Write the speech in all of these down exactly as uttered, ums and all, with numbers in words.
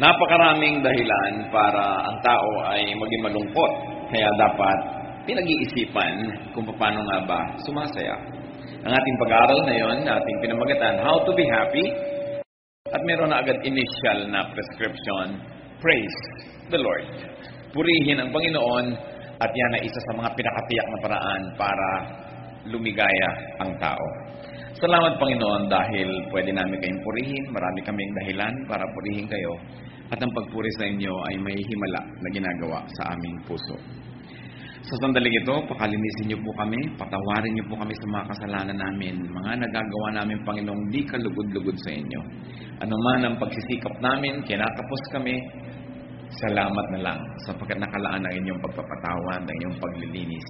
Napakaraming dahilan para ang tao ay maging malungkot. Kaya dapat pinag-iisipan kung paano nga ba sumasaya. Ang ating pag-aaral na yon, ating pinamagatan, How to be Happy. At meron na agad initial na prescription, Praise the Lord. Purihin ang Panginoon at yan ay isa sa mga pinakatiyak na paraan para lumigaya ang tao. Salamat Panginoon dahil pwede namin kayong purihin. Marami kaming dahilan para purihin kayo. At ang pagpuri sa inyo ay may himala na ginagawa sa aming puso. Sa sandaling ito, pakalinisin niyo po kami. Patawarin niyo po kami sa mga kasalanan namin. Mga nagagawa namin Panginoong di kalugod-lugod sa inyo. Ano man ang pagsisikap namin, kinatapos kami. Salamat na lang sapagkat nakalaan ang inyong pagpapatawad, ang inyong paglilinis.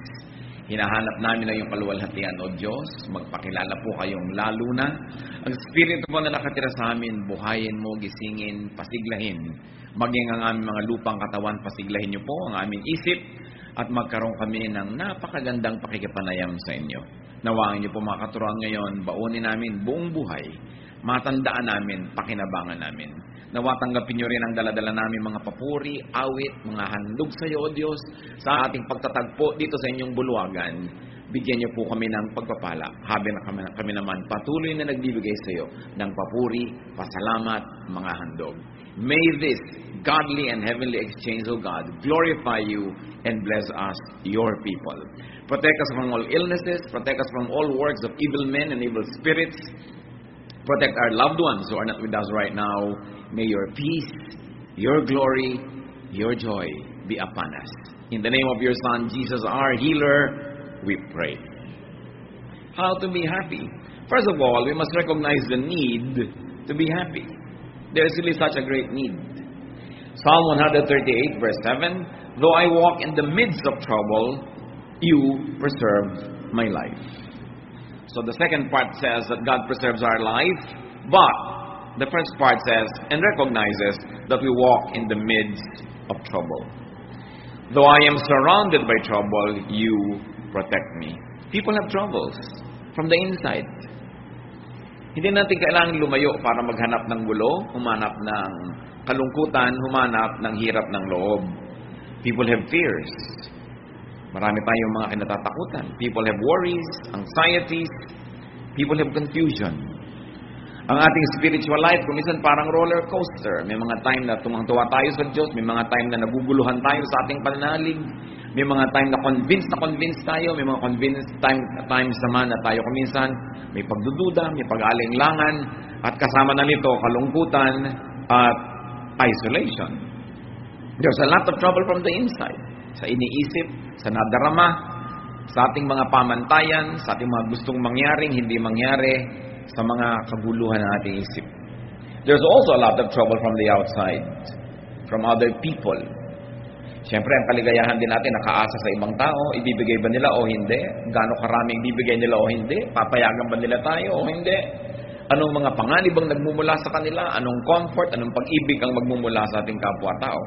Hinahanap namin ang iyong kaluwalhatian, O Diyos. Magpakilala po kayong lalo na. Ang Espiritu mo na nakatira sa amin, buhayin mo, gisingin, pasiglahin. Maging ang aming mga lupang katawan, pasiglahin niyo po ang aming isip at magkaroon kami ng napakagandang pakikipanayam sa inyo. Nawangin niyo po mga katuruan ngayon, baunin namin buong buhay. Matandaan namin, pakinabangan namin. Nawatanggapin niyo rin ang daladala namin mga papuri, awit, mga handog sa iyo, O Diyos, sa ating pagtatagpo dito sa inyong bulwagan. Bigyan niyo po kami ng pagpapala, habang kami naman patuloy na nagbibigay sa iyo ng papuri, pasalamat, mga handog. May this godly and heavenly exchange, O God, glorify you and bless us, your people. Protect us from all illnesses, protect us from all works of evil men and evil spirits. Protect our loved ones who are not with us right now. May your peace, your glory, your joy be upon us. In the name of your Son, Jesus, our healer, we pray. How to be happy? First of all, we must recognize the need to be happy. There is really such a great need. Psalm one thirty-eight, verse seven, Though I walk in the midst of trouble, you preserve my life. So the second part says that God preserves our life, but the first part says and recognizes that we walk in the midst of trouble. Though I am surrounded by trouble, you protect me. People have troubles from the inside. Hindi natin kailangan lumayo para maghanap ng gulo, humanap ng kalungkutan, humanap ng hirap ng loob. People have fears. Marami tayong mga kinatatakutan. People have worries, anxieties, people have confusion. Ang ating spiritual life, kuminsan parang roller coaster. May mga time na tumangtuwa tayo sa Diyos, may mga time na naguguluhan tayo sa ating pananalig, may mga time na convinced na convinced tayo, may mga convinced time, times naman na tayo kuminsan may pagdududa, may pag-aalinlangan, at kasama na nito kalungkutan at isolation. There's a lot of trouble from the inside. Sa iniisip, sa nadarama, sa ating mga pamantayan, sa ating mga gustong mangyaring, hindi mangyari, sa mga kaguluhan ng ating isip. There's also a lot of trouble from the outside, from other people. Siyempre, ang kaligayahan din natin nakaasa sa ibang tao, ibibigay ba nila o hindi? Gaano karaming ibibigay nila o hindi? Papayagan ba nila tayo o hindi? Anong mga panganib ang nagmumula sa kanila? Anong comfort, anong pag-ibig ang magmumula sa ating kapwa-tao?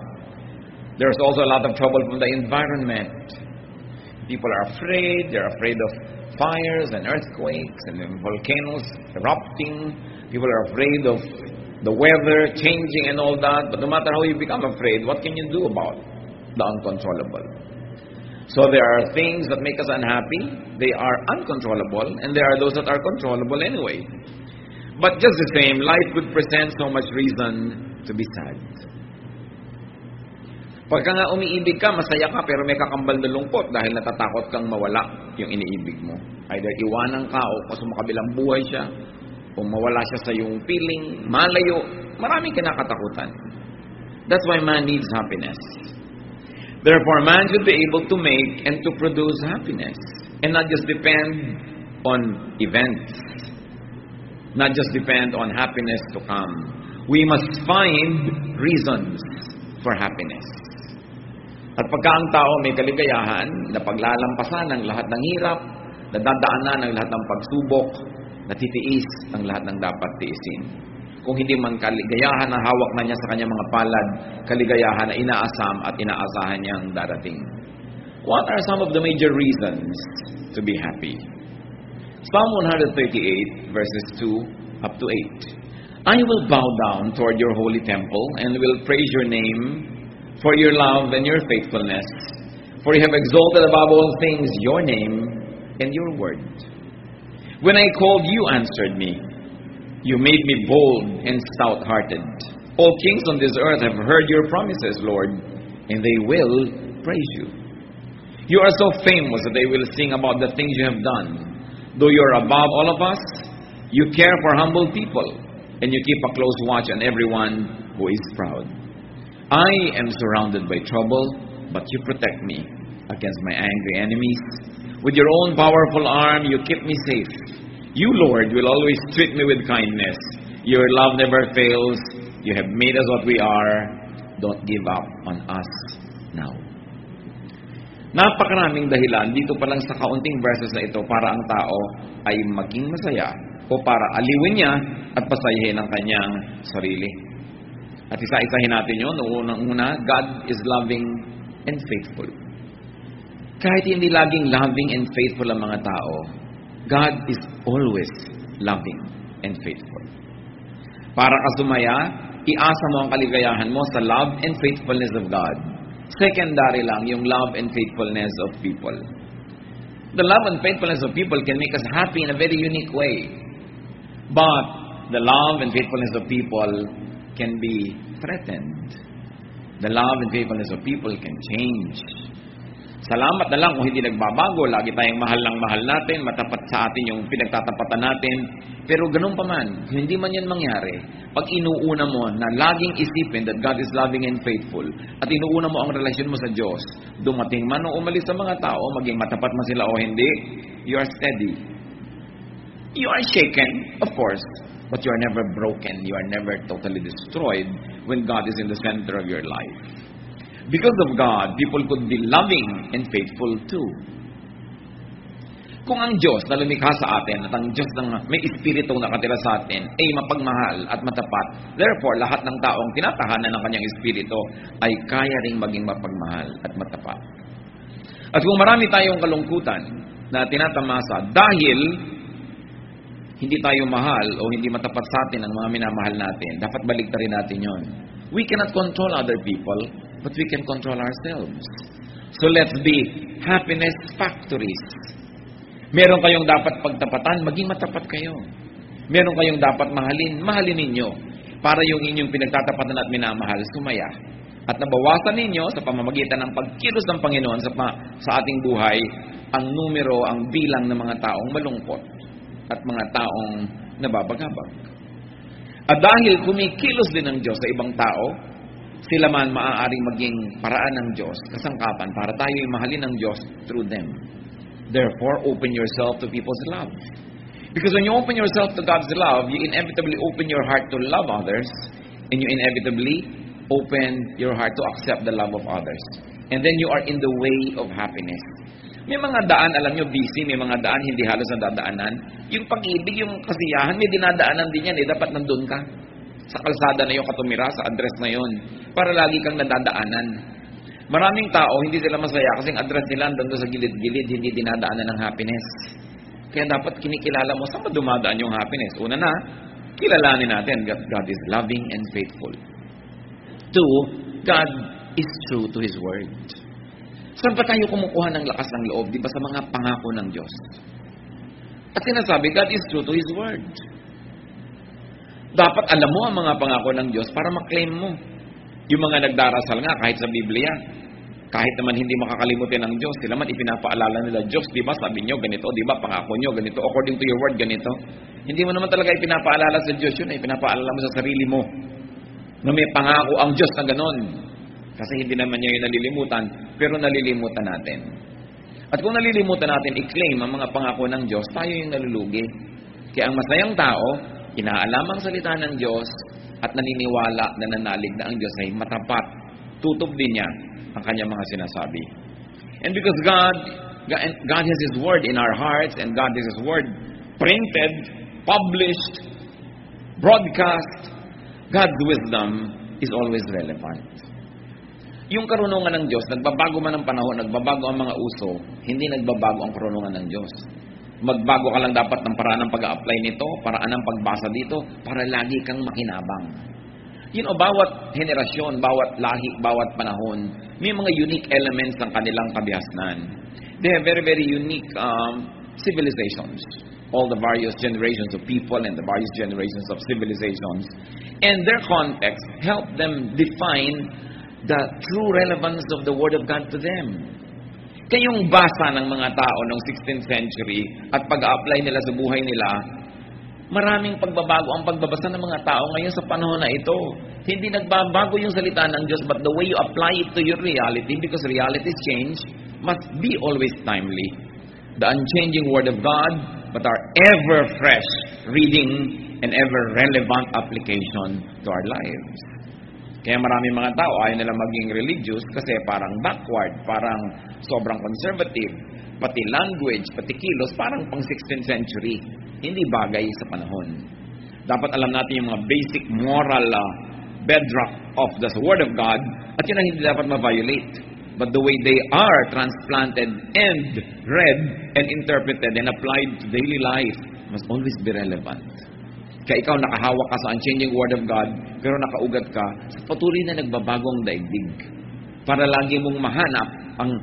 There's also a lot of trouble from the environment. People are afraid. They're afraid of fires and earthquakes and volcanoes erupting. People are afraid of the weather changing and all that. But no matter how you become afraid, what can you do about the uncontrollable? So there are things that make us unhappy. They are uncontrollable. And there are those that are controllable anyway. But just the same, life could present so much reason to be sad. Pagka nga umiibig ka, masaya ka, pero may kakambal na lungkot dahil natatakot kang mawala yung iniibig mo. Either iwanan ka o kasumakabilang buhay siya, o mawala siya sa iyong piling, malayo, maraming kinakatakutan. That's why man needs happiness. Therefore, man should be able to make and to produce happiness. And not just depend on events. Not just depend on happiness to come. We must find reasons for happiness. At pagka ang tao may kaligayahan, napaglalampasan ang lahat ng hirap, nadadaanan ang lahat ng pagsubok, natitiis ang lahat ng dapat tiisin. Kung hindi man kaligayahan na hawak na niya sa kanyang mga palad, kaligayahan na inaasam at inaasahan niyang darating. What are some of the major reasons to be happy? Psalm one thirty-eight, verses two up to eight. I will bow down toward your holy temple and will praise your name for your love and your faithfulness. For you have exalted above all things your name and your word. When I called, you answered me. You made me bold and stout-hearted. All kings on this earth have heard your promises, Lord, and they will praise you. You are so famous that they will sing about the things you have done. Though you are above all of us, you care for humble people, and you keep a close watch on everyone who is proud. I am surrounded by trouble, but you protect me against my angry enemies. With your own powerful arm, you keep me safe. You, Lord, will always treat me with kindness. Your love never fails. You have made us what we are. Don't give up on us now. Napakaraming dahilan dito pa lang sa kaunting verses na ito para ang tao ay maging masaya o para aliwin niya at pasayahin ang kanyang sarili. At isa-isahin natin yun. Unang-una, God is loving and faithful. Kahit hindi laging loving and faithful ang mga tao, God is always loving and faithful. Para ka sumaya, iasa mo ang kaligayahan mo sa love and faithfulness of God. Secondary lang yung love and faithfulness of people. The love and faithfulness of people can make us happy in a very unique way. But the love and faithfulness of people can be threatened. The love and faithfulness of people can change. Salamat na lang kung hindi nagbabago. Lagi tayong mahal ng mahal natin, matapat sa atin yung pinagtatapatan natin. Pero ganun pa man, hindi man yan mangyari, pag inuuna mo na laging isipin that God is loving and faithful, at inuuna mo ang relasyon mo sa Diyos, dumating man o umalis sa mga tao, maging matapat man sila o hindi, you are steady. You are shaken, of course, but you are never broken. You are never totally destroyed when God is in the center of your life. Because of God, people could be loving and faithful too. Kung ang Diyos na lumikha sa atin at ang Diyos na may espiritu na nakatira sa atin ay mapagmahal at matapat, therefore, lahat ng taong tinatahanan ng kanyang espiritu ay kaya ring maging mapagmahal at matapat. At kung marami tayong kalungkutan na tinatamasa dahil hindi tayo mahal o hindi matapat sa atin ang mga minamahal natin, dapat baligtarin natin yon. We cannot control other people, but we can control ourselves. So let's be happiness factories. Meron kayong dapat pagtapatan, maging matapat kayo. Meron kayong dapat mahalin, mahalin ninyo para yung inyong pinagtatapatan at minamahal sumaya. At nabawasan ninyo sa pamamagitan ng pagkilos ng Panginoon sa, pa, sa ating buhay ang numero, ang bilang ng mga taong malungkot at mga taong nababagabag. At dahil kumikilos din ang Diyos sa ibang tao, sila man maaaring maging paraan ng Diyos, kasangkapan, para tayo ay mahalin ng Diyos through them. Therefore, open yourself to people's love. Because when you open yourself to God's love, you inevitably open your heart to love others, and you inevitably open your heart to accept the love of others. And then you are in the way of happiness. May mga daan, alam nyo, busy, may mga daan, hindi halos nadadaanan. Yung pag-ibig, yung kasiyahan, may dinadaanan din yan, eh, dapat nandun ka. Sa kalsada na yung katumira, sa address na yon, para lagi kang nadadaanan. Maraming tao, hindi sila masaya kasi ang address nila andun sa gilid-gilid, hindi dinadaanan ng happiness. Kaya dapat kinikilala mo saan ba dumadaan yung happiness. Una na, kilalanin natin that God is loving and faithful. Two, God is true to His Word. Saan ba tayo kumukuha ng lakas ng loob? Di ba sa mga pangako ng Diyos? At sinasabi, God is true to His Word. Dapat alam mo ang mga pangako ng Diyos para maklaim mo. Yung mga nagdarasal nga, kahit sa Biblia, kahit naman hindi makakalimutin ng Diyos, sila man ipinapaalala nila, Diyos, di ba, sabi nyo, ganito, di ba, pangako nyo, ganito, according to your word, ganito. Hindi mo naman talaga ipinapaalala sa Diyos yun, ipinapaalala mo sa sarili mo na may pangako ang Diyos na ganon. Kasi hindi naman niya yun nalilimutan, pero nalilimutan natin. At kung nalilimutan natin, i-claim ang mga pangako ng Diyos, tayo yung nalulugi. Kaya ang masayang tao, inaalam ang salita ng Diyos at naniniwala na nanalig na ang Diyos ay matapat. Tutup din niya ang kanyang mga sinasabi. And because God, God has His Word in our hearts and God has His Word printed, published, broadcast, God's wisdom is always relevant. Yung karunungan ng Diyos, nagbabago man ang panahon, nagbabago ang mga uso, hindi nagbabago ang karunungan ng Diyos. Magbago ka lang dapat ng paraan ng pag-a-apply nito, paraan ng pagbasa dito, para lagi kang makinabang. You know, bawat henerasyon, bawat lahi, bawat panahon, may mga unique elements ng kanilang kabihasnan. They have very, very unique um, civilizations. All the various generations of people and the various generations of civilizations. And their context help them define the true relevance of the Word of God to them. Kayong basa ng mga tao noong sixteenth century at pag-a-apply nila sa buhay nila, maraming pagbabago ang pagbabasa ng mga tao ngayon sa panahon na ito. Hindi nagbabago yung salita ng Diyos, but the way you apply it to your reality, because realities change, must be always timely. The unchanging Word of God, but our ever-fresh reading and ever-relevant application to our lives. Kaya maraming mga tao ayaw nila maging religious kasi parang backward, parang sobrang conservative, pati language, pati kilos, parang pang sixteenth century. Hindi bagay sa panahon. Dapat alam natin yung mga basic moral uh, bedrock of the Word of God at yun ang hindi dapat ma-violate. But the way they are transplanted and read and interpreted and applied to daily life must always be relevant. Kaya ikaw nakahawak ka sa unchanging Word of God, pero nakaugat ka sa patuloy na nagbabagong daigdig. Para lagi mong mahanap ang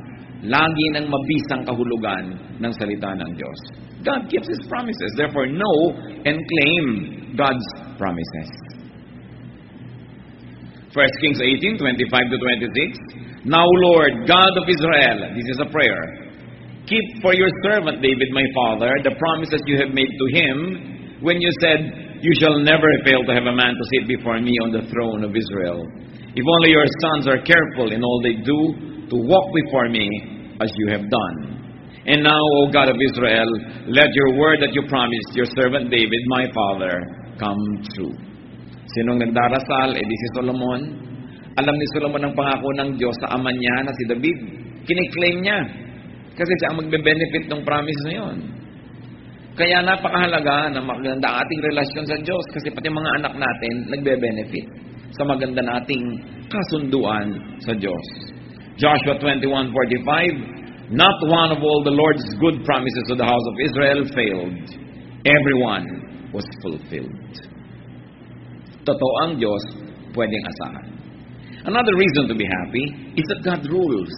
lagi ng mabisang kahulugan ng salita ng Diyos. God keeps His promises. Therefore, know and claim God's promises. First Kings eighteen, twenty-five to twenty-six. Now, Lord, God of Israel, this is a prayer. Keep for your servant David, my father, the promises you have made to him when you said, you shall never fail to have a man to sit before me on the throne of Israel. If only your sons are careful in all they do to walk before me as you have done. And now, O God of Israel, let your word that you promised your servant David, my father, come true. Sinong nagdarasal? Eh di si Solomon. Alam ni Solomon ang pangako ng Diyos sa ama niya na si David. Kiniklaim niya. Kasi siya ang magbe-benefit ng promise na yun. Kaya napakahalaga na maganda ang ating relasyon sa Diyos kasi pati mga anak natin nagbe-benefit sa maganda nating kasunduan sa Diyos. Joshua twenty-one forty-five, not one of all the Lord's good promises to the house of Israel failed. Everyone was fulfilled. Totoo ang Diyos, pwedeng asahan. Another reason to be happy is that God rules.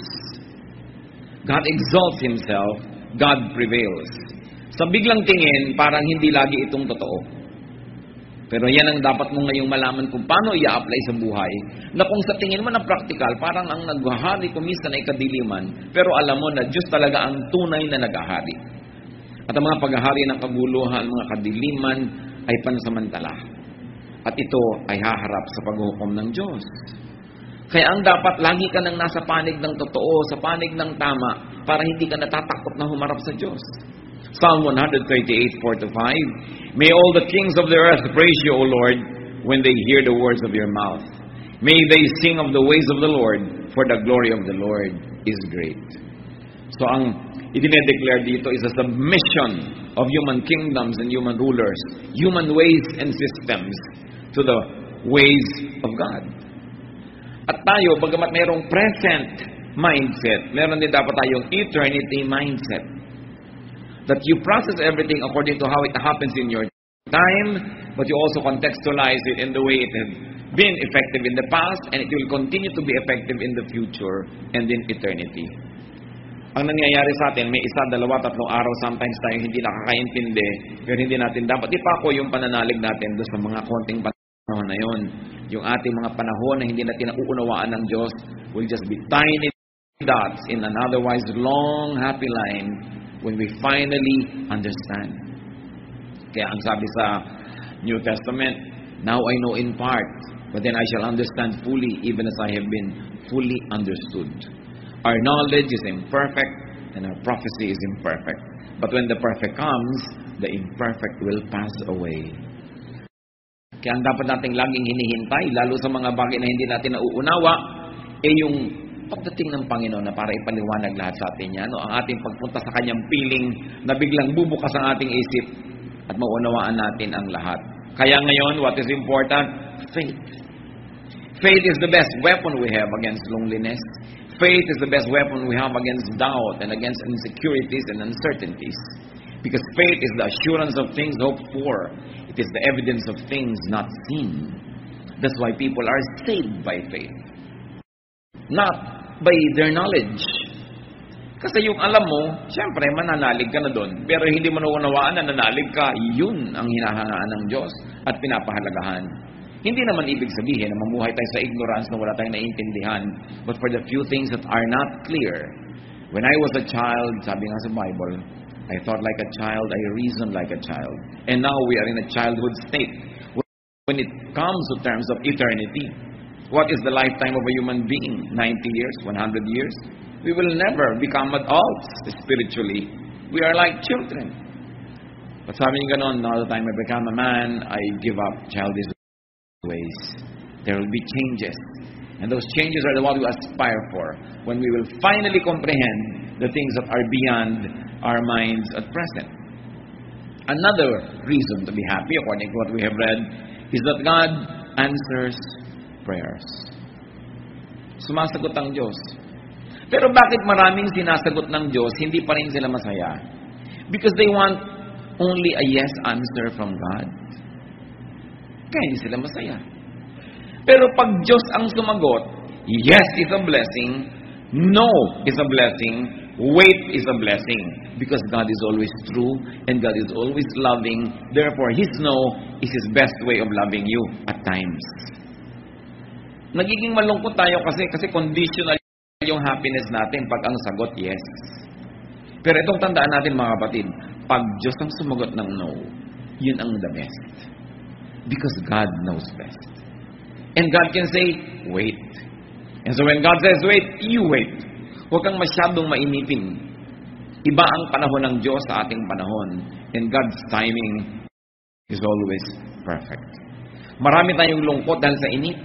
God exalts Himself. God prevails. Sa biglang tingin, parang hindi lagi itong totoo. Pero yan ang dapat mong ngayong malaman kung paano i-apply sa buhay, na kung sa tingin mo na praktikal, parang ang naghahari kumisa na ikadiliman, pero alam mo na Diyos talaga ang tunay na naghahari. At ang mga paghahari ng kaguluhan, mga kadiliman, ay pansamantala. At ito ay haharap sa paghukom ng Diyos. Kaya ang dapat, lagi ka nang nasa panig ng totoo, sa panig ng tama, para hindi ka natatakot na humarap sa Diyos. Psalm one thirty-eight, four to five. May all the kings of the earth praise you, O Lord, when they hear the words of your mouth. May they sing of the ways of the Lord, for the glory of the Lord is great. So ang idinedeclare dito is a submission of human kingdoms and human rulers, human ways and systems to the ways of God. At tayo, bagamat mayroong present mindset, meron din dapat tayong eternity mindset. That you process everything according to how it happens in your time, but you also contextualize it in the way it has been effective in the past, and it will continue to be effective in the future and in eternity. Ang nangyayari sa atin, may isa, dalawa, tatlong araw, sometimes tayo hindi nakakaintindi, pero hindi natin dapat ipako yung pananalig natin doon sa mga konting panahon na yun. Yung ating mga panahon na hindi natin nauunawaan ng Diyos will just be tiny dots in an otherwise long, happy line when we finally understand. Kaya ang sabi sa New Testament, now I know in part, but then I shall understand fully, even as I have been fully understood. Our knowledge is imperfect, and our prophecy is imperfect. But when the perfect comes, the imperfect will pass away. Kaya ang dapat nating laging hinihintay, lalo sa mga bagay na hindi natin nauunawa, ay eh yung pagdating ng Panginoon na para ipaliwanag lahat sa atin niya, no? Ang ating pagpunta sa kanyang piling na biglang bubukas ang ating isip at maunawaan natin ang lahat. Kaya ngayon, what is important? Faith. Faith is the best weapon we have against loneliness. Faith is the best weapon we have against doubt and against insecurities and uncertainties. Because faith is the assurance of things hoped for. It is the evidence of things not seen. That's why people are saved by faith. Not by their knowledge. Kasi yung alam mo, syempre mananalig ka na doon. Pero hindi mo naunawaan na nanalig ka. Yun ang hinahangaan ng Diyos at pinapahalagahan. Hindi naman ibig sabihin na mamuhay tayo sa ignorance na wala tayong naiintindihan. But for the few things that are not clear. When I was a child, sabi nga sa Bible, I thought like a child, I reasoned like a child. And now we are in a childhood state. When it comes to terms of eternity, what is the lifetime of a human being? ninety years? one hundred years? We will never become adults spiritually. We are like children. But sabi nga nun, now that I may become a man, I give up childish ways. There will be changes. And those changes are the what we aspire for. When we will finally comprehend the things that are beyond our minds at present. Another reason to be happy, according to what we have read, is that God answers prayers. Sumasagot ang Diyos. Pero bakit maraming sinasagot ng Diyos, hindi pa rin sila masaya? Because they want only a yes answer from God. Kaya hindi sila masaya. Pero pag Diyos ang sumagot, yes is a blessing, no is a blessing, wait is a blessing. Because God is always true and God is always loving. Therefore, His no is His best way of loving you at times. Nagiging malungkot tayo kasi, kasi conditional yung happiness natin pag ang sagot, yes. Pero itong tandaan natin mga kapatid, pag Diyos ang sumagot ng no, yun ang the best. Because God knows best. And God can say, wait. And so when God says, wait, you wait. Huwag kang masyadong mainipin. Iba ang panahon ng Diyos sa ating panahon. And God's timing is always perfect. Marami tayong lungkot dahil sa init.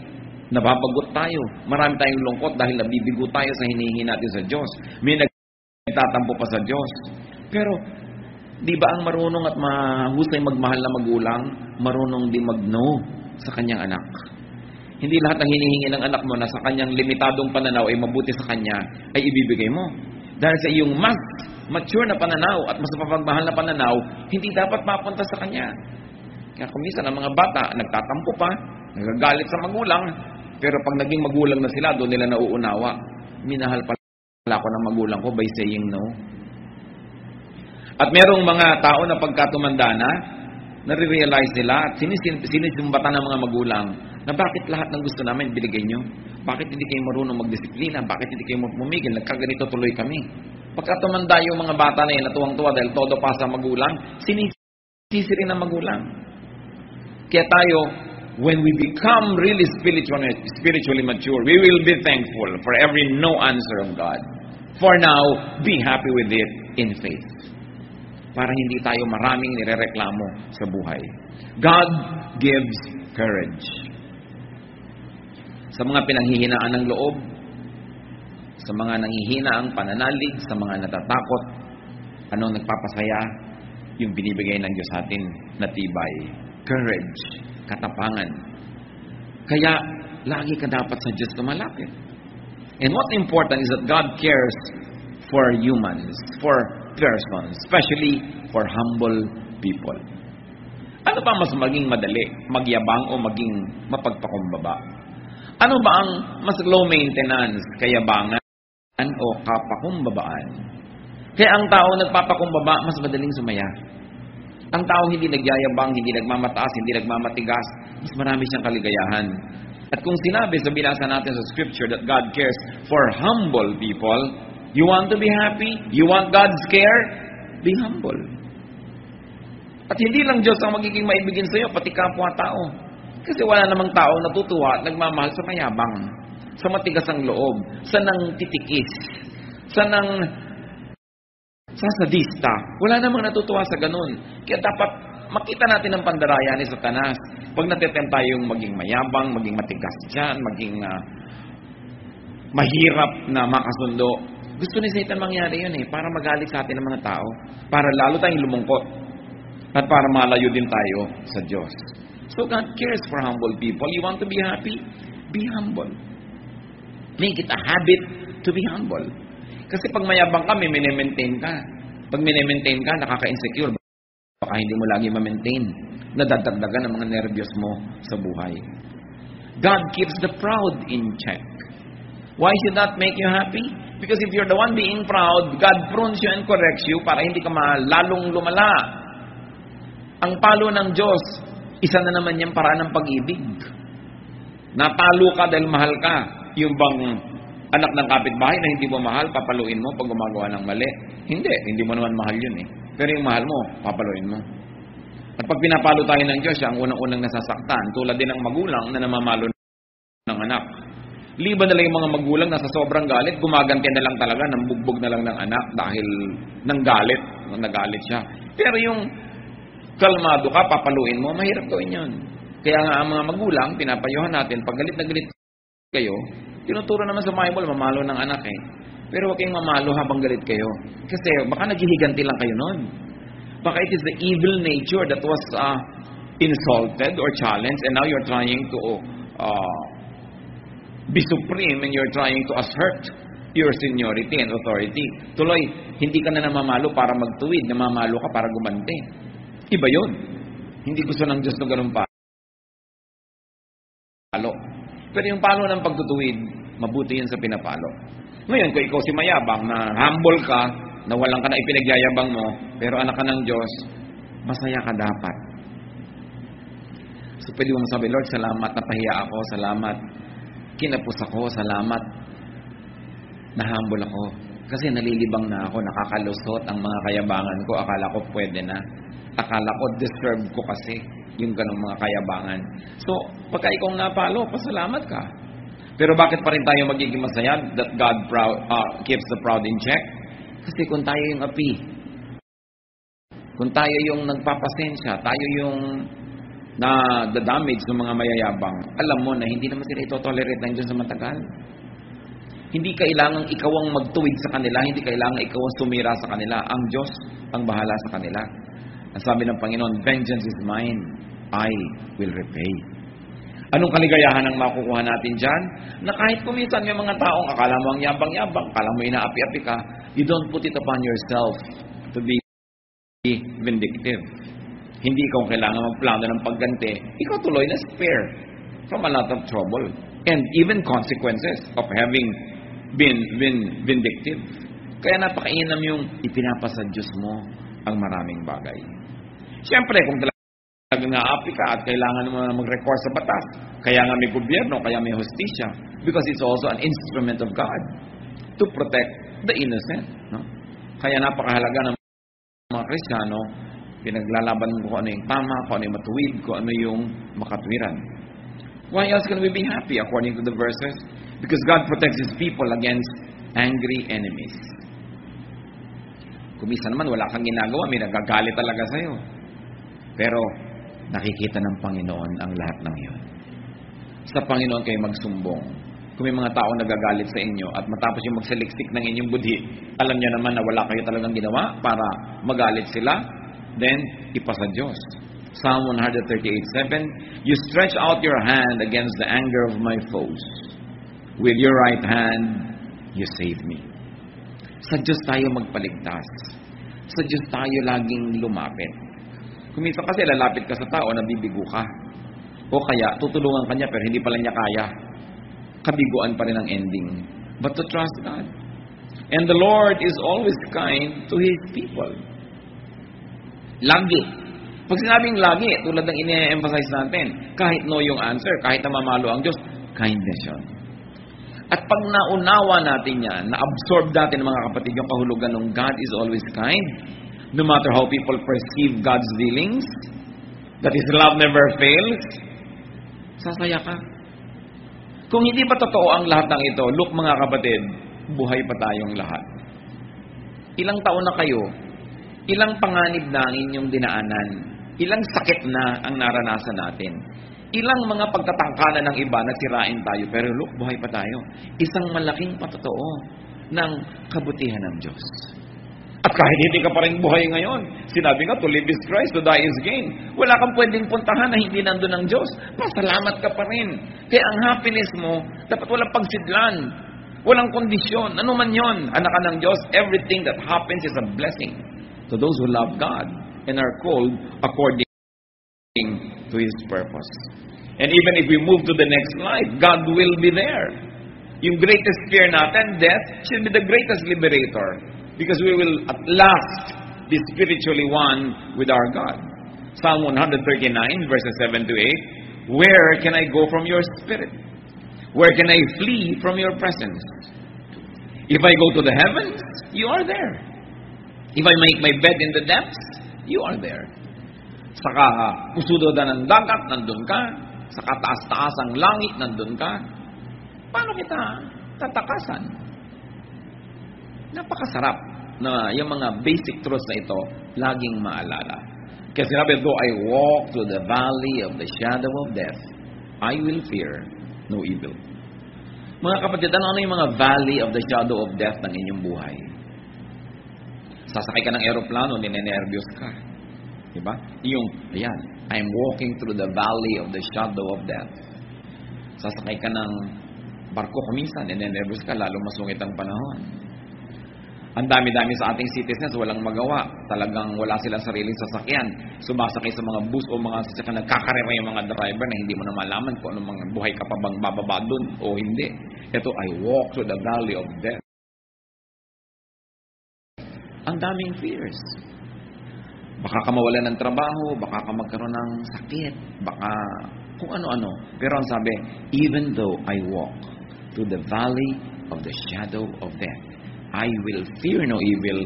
Nababagot tayo. Marami tayong lungkot dahil nabibigo tayo sa hinihingi natin sa Diyos. May nagtatampo pa sa Diyos. Pero, di ba ang marunong at mahusay magmahal na magulang, marunong di mag-no sa kanyang anak? Hindi lahat ng hinihingi ng anak mo na sa kanyang limitadong pananaw ay mabuti sa kanya ay ibibigay mo. Dahil sa iyong mas mature na pananaw at mas mapagmahal na pananaw, hindi dapat mapunta sa kanya. Kaya kung minsan ang mga bata, nagtatampo pa, nagagalit sa magulang, pero pag naging magulang na sila, doon nila nauunawa. Minahal pala ako ng magulang ko by saying no. At merong mga tao na pagkatumanda na, nare-realize nila at sinisimbata ng mga magulang na bakit lahat ng gusto namin binigay nyo? Bakit hindi kayo marunong magdisiplina? Bakit hindi kayo pumigil? Nagkaganito tuloy kami. Pagkatumanda yung mga bata na yun natuwang-tuwa dahil todo pa sa magulang, sinisisi rin ang magulang. Kaya tayo, when we become really spiritually mature, we will be thankful for every no answer of God. For now, be happy with it in faith. Para hindi tayo maraming nirereklamo sa buhay. God gives courage. Sa mga pinanghihinaan ng loob, sa mga nanghihina ang pananalig, sa mga natatakot, anong nagpapasaya? Yung binibigay ng Diyos sa atin na tibay. Courage. Katapangan. Kaya, lagi ka dapat sa Diyos tumalapit. And what's important is that God cares for humans, for persons, especially for humble people. Ano ba mas maging madali? Magyabang o maging mapagpakumbaba? Ano ba ang mas low maintenance? Kayabangan o kapakumbabaan? Kaya ang tao nagpapakumbaba, mas madaling sumaya. Ang tao hindi nagyayabang, hindi nagmamataas, hindi nagmamatigas, mas marami siyang kaligayahan. At kung sinabi sa binasa natin sa scripture that God cares for humble people, you want to be happy? You want God's care? Be humble. At hindi lang Diyos ang magiging maibigin sa iyo, pati kapwa-tao. Kasi wala namang tao natutuwa at nagmamahal sa mayabang, sa matigas ang loob, sa nang titikis, sa nang sasadista. Wala namang natutuwa sa ganun. Kaya dapat makita natin ang pandaraya ni Satanas. Pag natitem tayong maging mayabang, maging matigas dyan, maging uh, mahirap na makasundo, gusto ni Satan mangyari yun eh, para magalit sa atin ng mga tao, para lalo tayong lumungkot, at para malayo din tayo sa Diyos. So God cares for humble people. You want to be happy? Be humble. Make it a habit to be humble. Kasi pag mayabang ka, may minimaintain ka. Pag minimaintain ka, nakaka-insecure. Baka hindi mo lagi ma-maintain. Nadadagdagan ang mga nervyos mo sa buhay. God keeps the proud in check. Why should that make you happy? Because if you're the one being proud, God prunes you and corrects you para hindi ka malalong lumala. Ang palo ng Diyos, isa na naman niyang paraan ng pag-ibig. Napalo ka dahil mahal ka. Yung bang anak ng kapitbahay na hindi mo mahal, papaluin mo pag gumagawa ng mali. Hindi, hindi mo naman mahal yun eh. Pero yung mahal mo, papaluin mo. At pag pinapalo tayo ng Diyos, siya ang unang-unang nasasaktan. Tulad din ng magulang na namamalo ng anak. Liban na lang yung mga magulang na sa sobrang galit, gumaganti na lang talaga, nambugbog na lang ng anak dahil nang galit, nagalit siya. Pero yung kalmado ka, papaluin mo, mahirap gawin yun. Kaya nga ang mga magulang, pinapayuhan natin, pag galit na galit kayo, tinuturo naman sa Bible, mamalo ng anak eh. Pero huwag kayong mamalo habang galit kayo. Kasi baka naghihiganti lang kayo nun. Baka it is the evil nature that was uh, insulted or challenged and now you're trying to... Uh, Be supreme and you're trying to assert your seniority and authority. Tuloy, hindi ka na namamalo para magtuwid. Namamalo ka para gumante. Iba yun. Hindi gusto ng Diyos na ganun palo. Pero yung palo ng pagtutuwid, mabuti yun sa pinapalo. Ngayon, kung ikaw si mayabang, na humble ka, na walang ka na ipinagyayabang mo, pero anak ka ng Diyos, masaya ka dapat. So pwede mong sabi, Lord, salamat, napahiya ako, salamat. Kinapos ako, salamat. Nahambol ako. Kasi nalilibang na ako, nakakalusot ang mga kayabangan ko. Akala ko pwede na. Akala ko deserve ko kasi yung ganung mga kayabangan. So, pagka ikaw napalo, pasalamat ka. Pero bakit pa rin tayo magiging masaya that God proud, uh, keeps the proud in check? Kasi kung tayo yung api, kung tayo yung nagpapasensya, tayo yung na the damage ng mga mayayabang, alam mo na hindi naman sila itotolerate ng Diyos sa matagal. Hindi kailangang ikaw ang magtuwid sa kanila, hindi kailangang ikaw ang sumira sa kanila. Ang Diyos ang bahala sa kanila. Ang sabi ng Panginoon, vengeance is mine, I will repay. Anong kaligayahan ang makukuha natin dyan? Na kahit kuminsan may mga taong akala mo ang yabang-yabang, akala mo inaapi-api ka, you don't put it upon yourself to be vindictive. Hindi ikaw kailangan magplano ng pagganti. Ikaw tuloy na spare from a lot of trouble and even consequences of having been, been vindictive. Kaya napakainam yung ipinapasa Diyos mo ang maraming bagay. Siyempre, kung talagang naapi ka at kailangan mo na mag-recourse sa batas, kaya nga may gobyerno, kaya may hostisya, because it's also an instrument of God to protect the innocent. No? Kaya napakahalaga ng mga Kristiyano, pinaglalaban ko ano yung tama, kung ano yung matuwid, kung ano yung makatwiran. Why else can we be happy according to the verses? Because God protects His people against angry enemies. Kumisa naman, wala kang ginagawa, may nagagali talaga sa'yo. Pero, nakikita ng Panginoon ang lahat ng iyon. Sa Panginoon kayo magsumbong. Kung may mga tao nagagalit sa inyo at matapos yung magsaliksik ng inyong budhi, alam niya naman na wala kayo talagang ginawa para magalit sila. Then, ipasa Diyos. Psalm one thirty-eight seven, you stretch out your hand against the anger of my foes. With your right hand, you save me. Sa Diyos tayo magpaligtas. Sa Diyos tayo laging lumapit. Kumisa kasi, lalapit ka sa tao, nabibigo ka. O kaya, tutulungan ka niya, pero hindi pala niya kaya. Kabiguan pa rin ang ending. But to trust God. And the Lord is always kind to His people. Lagi. Pag sinabing lagi, tulad ng ine-emphasize natin, kahit no yung answer, kahit na mamalo ang Diyos, kindness yun. At pag naunawa natin yan, na-absorb natin mga kapatid yung kahulugan ng God is always kind, no matter how people perceive God's dealings, that His love never fails, sasaya ka. Kung hindi pa totoo ang lahat ng ito, look mga kapatid, buhay pa tayong lahat. Ilang taon na kayo, ilang panganib na ang inyong dinaanan, ilang sakit na ang naranasan natin, ilang mga pagtatangkanan ng iba na sirain tayo, pero look, buhay pa tayo. Isang malaking patotoo ng kabutihan ng Diyos. At kahit hindi ka pa rin buhay ngayon, sinabi nga, to live is Christ, to die is gain. Wala kang pwedeng puntahan na hindi nandun ang Diyos. Pasalamat ka pa rin. Kaya ang happiness mo, dapat walang pagsidlan, walang kondisyon, ano man yun, anak ka ng Diyos, everything that happens is a blessing to those who love God. and are called according to His purpose. And even if we move to the next slide, God will be there. Yung greatest fear natin, death, should be the greatest liberator. Because we will at last be spiritually one with our God. Psalm one thirty-nine, verses seven to eight, where can I go from your spirit? Where can I flee from your presence? If I go to the heavens, you are there. If I make my bed in the depths, you are there. Sa kapusudodan ng dagat, nandun ka. Sa kataas-taas ang langit, nandun ka. Paano kita tatakasan? Napakasarap na yung mga basic truths na ito laging maalala. Kasi sinabi, though I walk through the valley of the shadow of death, I will fear no evil. Mga kapatid, ano yung mga valley of the shadow of death ng inyong buhay? Sasakay ka ng aeroplano, ninenervyos ka. Diba? Yung, ayan, I'm walking through the valley of the shadow of death. Sasakay ka ng barko kuminsan, ninenervyos ka, lalo masungit ang panahon. Ang dami-dami sa ating citizens, walang magawa. Talagang wala silang sariling sasakyan. Sumasakay sa mga bus o mga sasakyan, nagkakarera yung mga driver na hindi mo na malaman kung anong mga buhay ka pa bang bababa doon o hindi. Ito, I walk through the valley of death. Ang daming fears. Baka ka mawalan ng trabaho, baka ka magkaroon ng sakit, baka kung ano-ano. Pero ang sabi, even though I walk through the valley of the shadow of death, I will fear no evil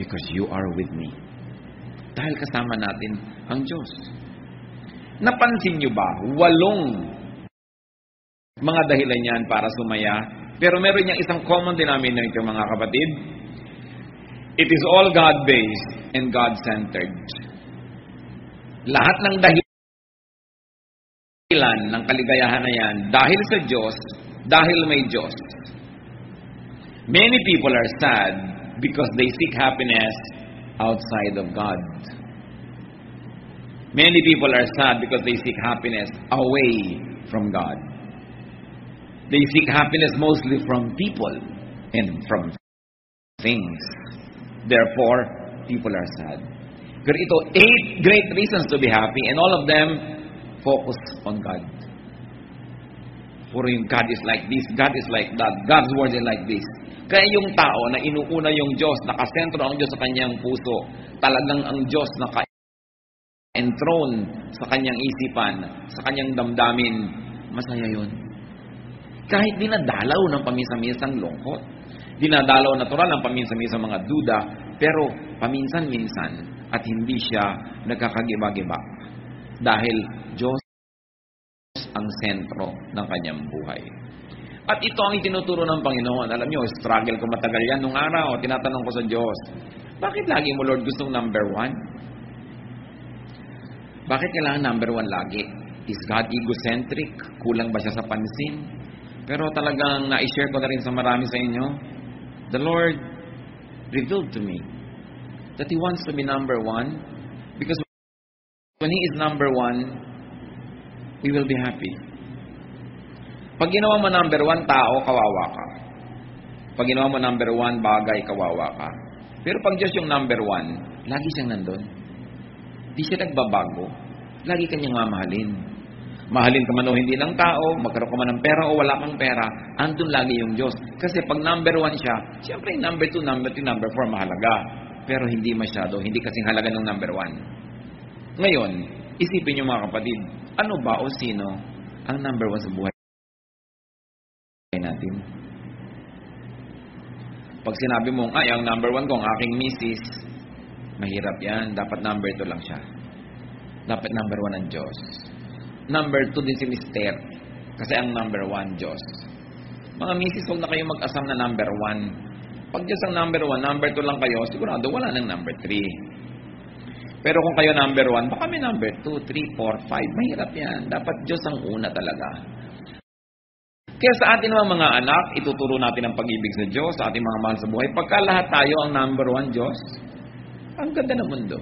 because you are with me. Dahil kasama natin ang Diyos. Napansin niyo ba, walong mga dahilan niyan para sumaya, pero meron niyang isang common denominator, mga kapatid. It is all God-based and God-centered. Lahat ng dahilan ng kaligayahan na yan, dahil sa Diyos, dahil may Diyos. Many people are sad because they seek happiness outside of God. Many people are sad because they seek happiness away from God. They seek happiness mostly from people and from things. Therefore, people are sad. Pero ito, eight great reasons to be happy, and all of them focus on God. Puro yung God is like this, God is like that, God's word is like this. Kaya yung tao na inuuna yung Diyos, nakasentro ang Diyos sa kanyang puso, talagang ang Diyos naka-enthroned sa kanyang isipan, sa kanyang damdamin, masaya yun. Kahit dinadalaw ng paminsan-minsang lungkot, dinadalaw natural ng paminsan-minsang mga duda, pero paminsan-minsan at hindi siya nagkakagiba-giba. Dahil Diyos ang sentro ng kanyang buhay. At ito ang itinuturo ng Panginoon. Alam niyo, struggle ko matagal yan nung araw. Tinatanong ko sa Diyos, bakit lagi mo, Lord, gustong number one? Bakit kailangan number one lagi? Is God egocentric? Kulang ba siya sa pansin? Pero talagang na-share ko na rin sa marami sa inyo, the Lord revealed to me that He wants to be number one because when He is number one, we will be happy. Pag ginawa mo number one tao, kawawa ka. Pag ginawa mo number one bagay, kawawa ka. Pero pag Diyos yung number one, lagi siyang nandun. Di siya nagbabago. Lagi kanyang mamahalin. Mahalin ka man o hindi ng tao, magkaroon ka man ng pera o wala kang pera, andun lagi yung Diyos. Kasi pag number one siya, siyempre yung number two, number three, number four, mahalaga. Pero hindi masyado, hindi kasing halaga ng number one. Ngayon, isipin niyo mga kapatid, ano ba o sino ang number one sa buhay natin? Pag sinabi mong, ay, ang number one ko, ang aking misis, mahirap yan. Dapat number two lang siya. Dapat number one ang Diyos. Number two din si Mister. Kasi ang number one, Diyos. Mga misis, huwag na kayo mag-asam na number one. Pag Diyos ang number one, number two lang kayo, sigurado wala ng number three. Pero kung kayo number one, baka may number two, three, four, five. Mahirap yan. Dapat Diyos ang una talaga. Kaya sa atin mga mga anak, ituturo natin ang pag-ibig sa Diyos, sa ating mga mahal sa buhay. Pagka lahat tayo ang number one Diyos, ang ganda ng mundo.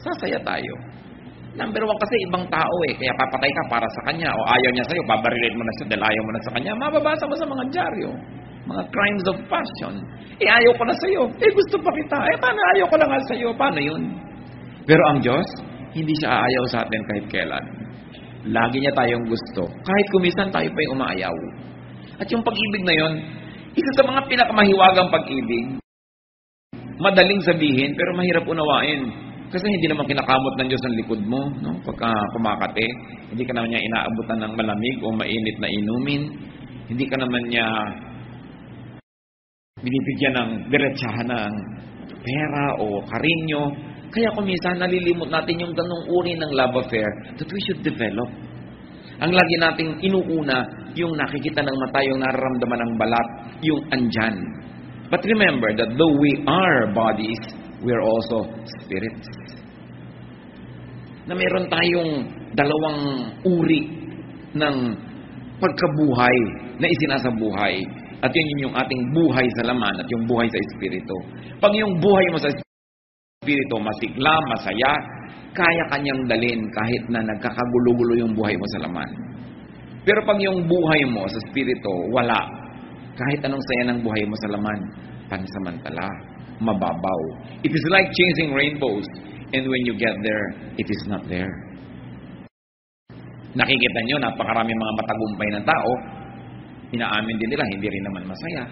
Sasaya tayo. Number one kasi ibang tao eh. Kaya papatay ka para sa kanya. O ayaw niya sa'yo, babarilate mo na siya dahil ayaw mo na sa kanya. Mababasa mo sa mga dyaryo. Mga crimes of passion. Eh, ayaw ko na sa'yo. Eh, gusto pa kita. Eh, paano ayaw ko lang nga sa'yo? Paano yun? Pero ang Diyos, hindi siya aayaw sa atin kahit kailan. Lagi niya tayong gusto. Kahit kumisan tayo pa yung umaayaw. At yung pag-ibig na yon, isa sa mga pinakamahiwagang pag-ibig, madaling sabihin, pero mahirap unawain. Kasi hindi naman kinakamot ng Diyos ang likod mo, no? Pagka kumakate, hindi ka naman niya inaabutan ng malamig o mainit na inumin. Hindi ka naman niya binibigyan ng diretsahan ng pera o karinyo. Kaya kung minsan nalilimot natin yung ganung uri ng love affair that we should develop. Ang lagi nating inuuna, yung nakikita ng mata, yung nararamdaman ng balat, yung andyan. But remember that though we are bodies, we are also spirits. Na meron tayong dalawang uri ng pagkabuhay na isinasabuhay. At yun yung ating buhay sa laman at yung buhay sa espiritu. Pag yung buhay mo sa espiritu, masigla, masaya, kaya kanyang dalin kahit na nagkakagulo-gulo yung buhay mo sa laman. Pero pag yung buhay mo sa espiritu, wala. Kahit anong saya ng buhay mo sa laman, pansamantala, mababaw. It is like chasing rainbows, and when you get there, it is not there. Nakikita nyo, napakaraming mga matagumpay ng tao, inaamin din nila, hindi rin naman masaya.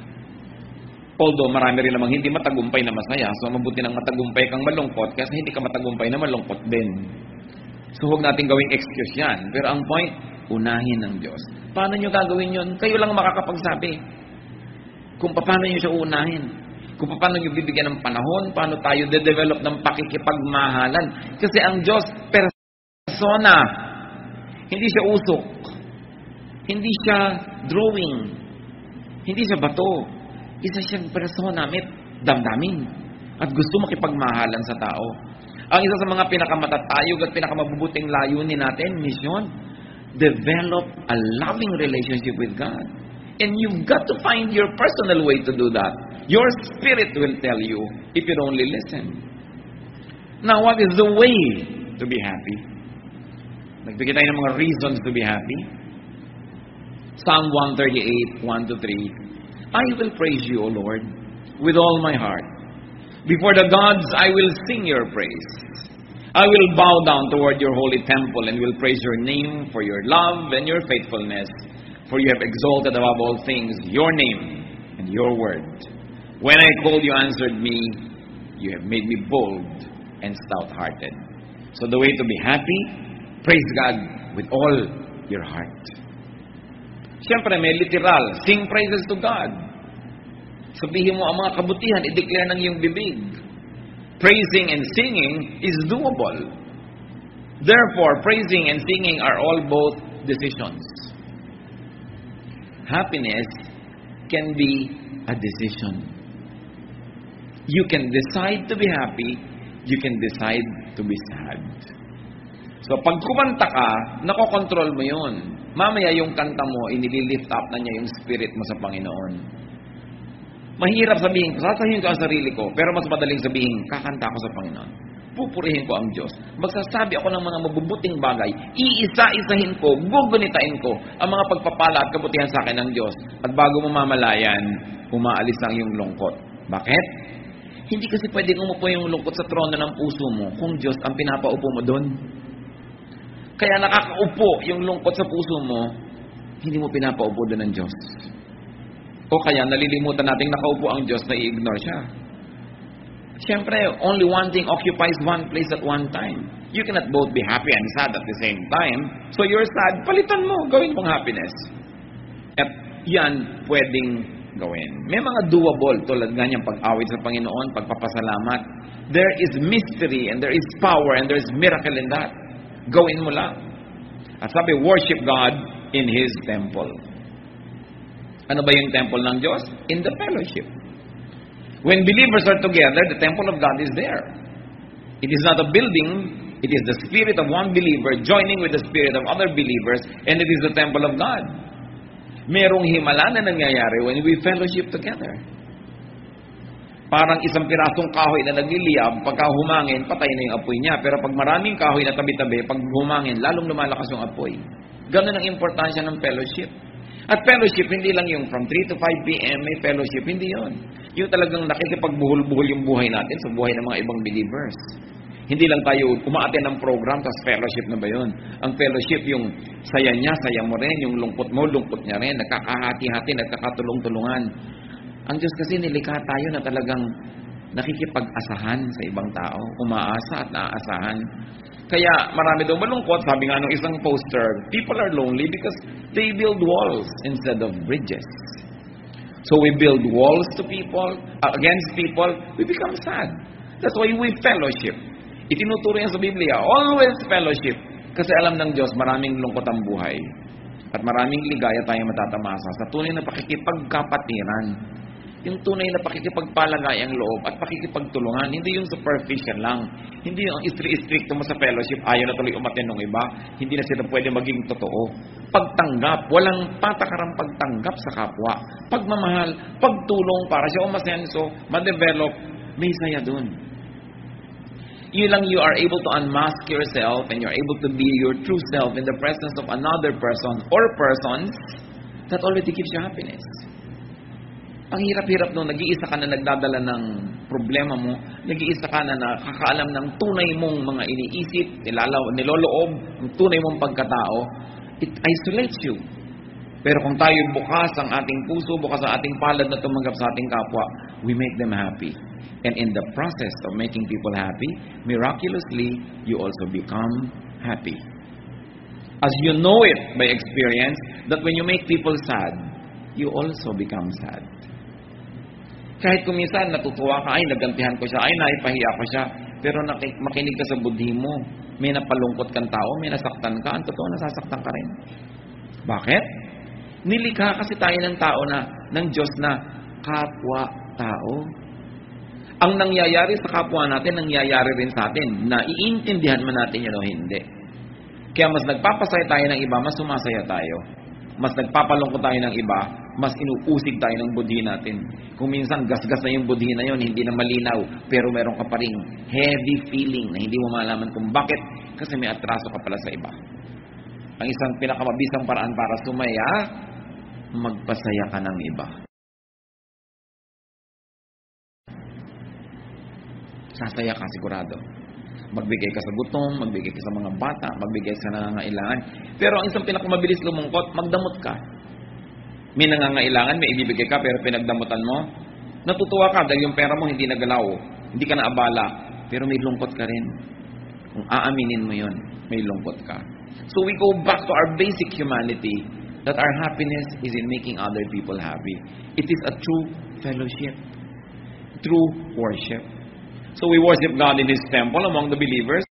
Although marami rin namang hindi matagumpay na masaya, so mabuti nang matagumpay kang malungkot, kasi hindi ka matagumpay na malungkot din. So huwag natin gawing excuse yan. Pero ang point, unahin ng Diyos. Paano nyo gagawin yun? Kayo lang makakapagsabi. Kung paano nyo siya uunahin. Kung paano nyo bibigyan ng panahon, paano tayo de-develop ng pakikipagmahalan. Kasi ang Diyos, persona. Hindi siya usok. Hindi siya drawing. Hindi siya bato. Isa siyang persona. May damdamin. At gusto makipagmahalan sa tao. Ang isa sa mga pinakamatatayog at pinakamabubuting layunin natin, misyon, develop a loving relationship with God. And you've got to find your personal way to do that. Your spirit will tell you if you'd only listen. Now, what is the way to be happy? Nagbigay tayo ng mga reasons to be happy. Psalm one thirty-eight, one to three. I will praise you, O Lord, with all my heart. Before the gods, I will sing your praise. I will bow down toward your holy temple and will praise your name for your love and your faithfulness. For you have exalted above all things your name and your word. When I called, you answered me. You have made me bold and stout-hearted. So the way to be happy, praise God with all your heart. Siyempre may literal, sing praises to God. Sabihin mo ang mga kabutihan, i-declare ng iyong bibig. Praising and singing is doable. Therefore, praising and singing are all both decisions. Happiness can be a decision. You can decide to be happy. You can decide to be sad. So, pag kumanta ka, nakokontrol mo yun. Mamaya yung kanta mo, inililift up na niya yung spirit mo sa Panginoon. Mahirap sabihin, sasahin ko ang sarili ko, pero mas madaling sabihin, kakanta ako sa Panginoon. Pupurihin ko ang Diyos. Magsasabi ako ng mga mabubuting bagay. Iisa-isahin ko, gugunitain ko ang mga pagpapala at kabutihan sa akin ng Diyos. At bago mo mamalayan, umaalis ang iyong lungkot. Bakit? Hindi kasi pwedeng umupo yung lungkot sa trono ng puso mo kung Diyos ang pinapaupo mo doon. Kaya nakakaupo yung lungkot sa puso mo, hindi mo pinapaupo doon ng Diyos. O kaya nalilimutan natin nakaupo ang Diyos na i-ignore siya. Siyempre, only one thing occupies one place at one time. You cannot both be happy and sad at the same time. So you're sad, palitan mo, gawin mong happiness. At yan pwedeng gawin. May mga doable tulad ganyan pag-awit sa Panginoon, pagpapasalamat. There is mystery and there is power and there is miracle in that. Gawin mo lang. At sabi, worship God in His temple. Ano ba yung temple ng Diyos? In the fellowship. When believers are together, the temple of God is there. It is not a building. It is the spirit of one believer joining with the spirit of other believers, and it is the temple of God. Merong himala na nangyayari when we fellowship together. Parang isang pirasong kahoy na nagliliyab, pagka humangin, patay na yung apoy niya. Pero pag maraming kahoy na tabi-tabi, pag humangin, lalong lumalakas yung apoy. Ganun ang importansya ng fellowship. At fellowship, hindi lang yung from three to five p.m. may fellowship, hindi yun. Yung talagang nakikipagbuhol-buhol yung buhay natin sa buhay ng mga ibang believers. Hindi lang tayo umaaten ng program, tas fellowship na ba yun? Ang fellowship, yung saya niya, saya mo rin. Yung lungkot mo, lungkot niya rin. Nakakahati-hati, nagkakatulong-tulungan. Ang Diyos kasi nilikha tayo na talagang nakikipag-asahan sa ibang tao. Umaasa at naaasahan. Kaya marami daw malungkot. Sabi nga nung isang poster, people are lonely because they build walls instead of bridges. So we build walls to people, against people, we become sad. That's why we fellowship. Itinuturo yan sa Biblia, always fellowship. Kasi alam ng Diyos, maraming lungkot ang buhay. At maraming ligaya tayong matatamasa sa tunay na pakikipagkapatiran. Yung tunay na pakikipagpalagay ang loob at pakikipagtulungan. Hindi yung superficial lang. Hindi yung istri-istrikto mo sa fellowship, ayaw na tuloy umaten ng iba. Hindi na sila pwede maging totoo. Pagtanggap, walang patakarang pagtanggap sa kapwa. Pagmamahal, pagtulong para siya umasenso, ma-develop, may saya dun. You lang you are able to unmask yourself and you're able to be your true self in the presence of another person or persons that already gives you happiness. Ang hirap-hirap noon, nag-iisa ka na nagdadala ng problema mo, nag-iisa ka na nakakaalam ng tunay mong mga iniisip, nilalaw, niloloob, ang tunay mong pagkatao, it isolates you. Pero kung tayo bukas ang ating puso, bukas ang ating palad na tumanggap sa ating kapwa, we make them happy. And in the process of making people happy, miraculously, you also become happy. As you know it by experience, that when you make people sad, you also become sad. Kahit kuminsan natutuwa ka, ay nagantihan ko siya, ay naipahiya ko siya, pero makinig ka sa budhi mo, may napalungkot kang tao, may nasaktan ka, ang totoo nasasaktan ka rin. Bakit? Nilikha kasi tayo ng tao na, ng Diyos na kapwa-tao. Ang nangyayari sa kapwa natin, nangyayari rin sa atin, na iintindihan man natin yun o hindi. Kaya mas nagpapasaya tayo ng iba, mas sumasaya tayo. Mas nagpapalungkot tayo ng iba, mas inuusig tayo ng budhi natin. Kung minsan gasgas na yung budhi na yun, hindi na malinaw, pero meron ka pa rin heavy feeling na hindi mo malaman kung bakit, kasi may atraso ka pala sa iba. Ang isang pinakamabisang paraan para sumaya, magpasaya ka ng iba. Sasaya ka sigurado. Magbigay ka sa gutom, magbigay ka sa mga bata, magbigay sa nangangailangan. Pero ang isang pinakamabilis lumungkot, magdamot ka. May nangangailangan, may ibibigay ka, pero pinagdamutan mo. Natutuwa ka dahil yung pera mo hindi nagalaw. Hindi ka naabala. Pero may lungkot ka rin. Kung aaminin mo yun, may lungkot ka. So we go back to our basic humanity that our happiness is in making other people happy. It is a true fellowship. True worship. So we worship God in His temple among the believers.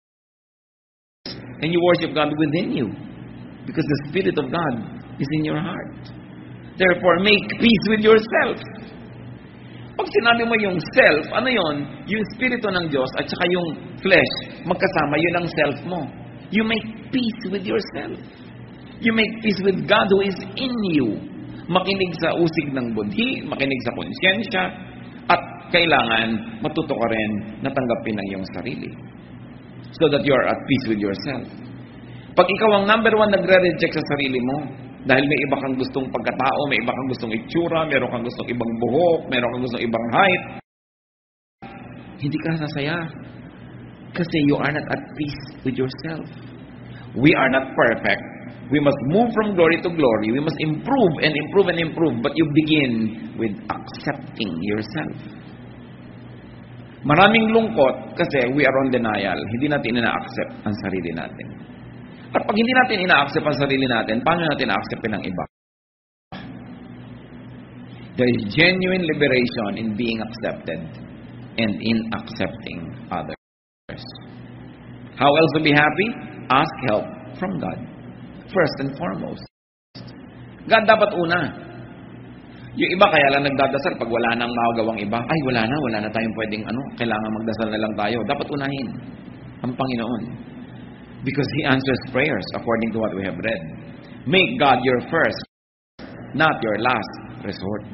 And you worship God within you. Because the Spirit of God is in your heart. Therefore, make peace with yourself. Pag sinabi mo yung self, ano yun? Yung spirito ng Diyos at saka yung flesh, magkasama, yun ang self mo. You make peace with yourself. You make peace with God who is in you. Makinig sa usig ng budhi, makinig sa konsyensya, at kailangan matuto ka rin na tanggapin ang iyong sarili. So that you are at peace with yourself. Pag ikaw ang number one nagre-reject sa sarili mo, dahil may iba kang gustong pagkatao, may iba kang gustong itsura, meron kang gustong ibang buhok, meron kang gustong ibang height. Hindi ka sasaya. Kasi you are not at peace with yourself. We are not perfect. We must move from glory to glory. We must improve and improve and improve. But you begin with accepting yourself. Maraming lungkot kasi we are on denial. Hindi natin ina-accept ang sarili natin. At pag hindi natin ina-accept ang sarili natin, paano natin na-acceptin ang iba? There is genuine liberation in being accepted and in accepting others. How else to be happy? Ask help from God. First and foremost. God dapat una. Yung iba kaya lang nagdadasal pag wala nang magawang iba. Ay, wala na, wala na tayong pwedeng ano. Kailangan magdasal na lang tayo. Dapat unahin ang Panginoon. Because He answers prayers according to what we have read. Make God your first, not your last resort.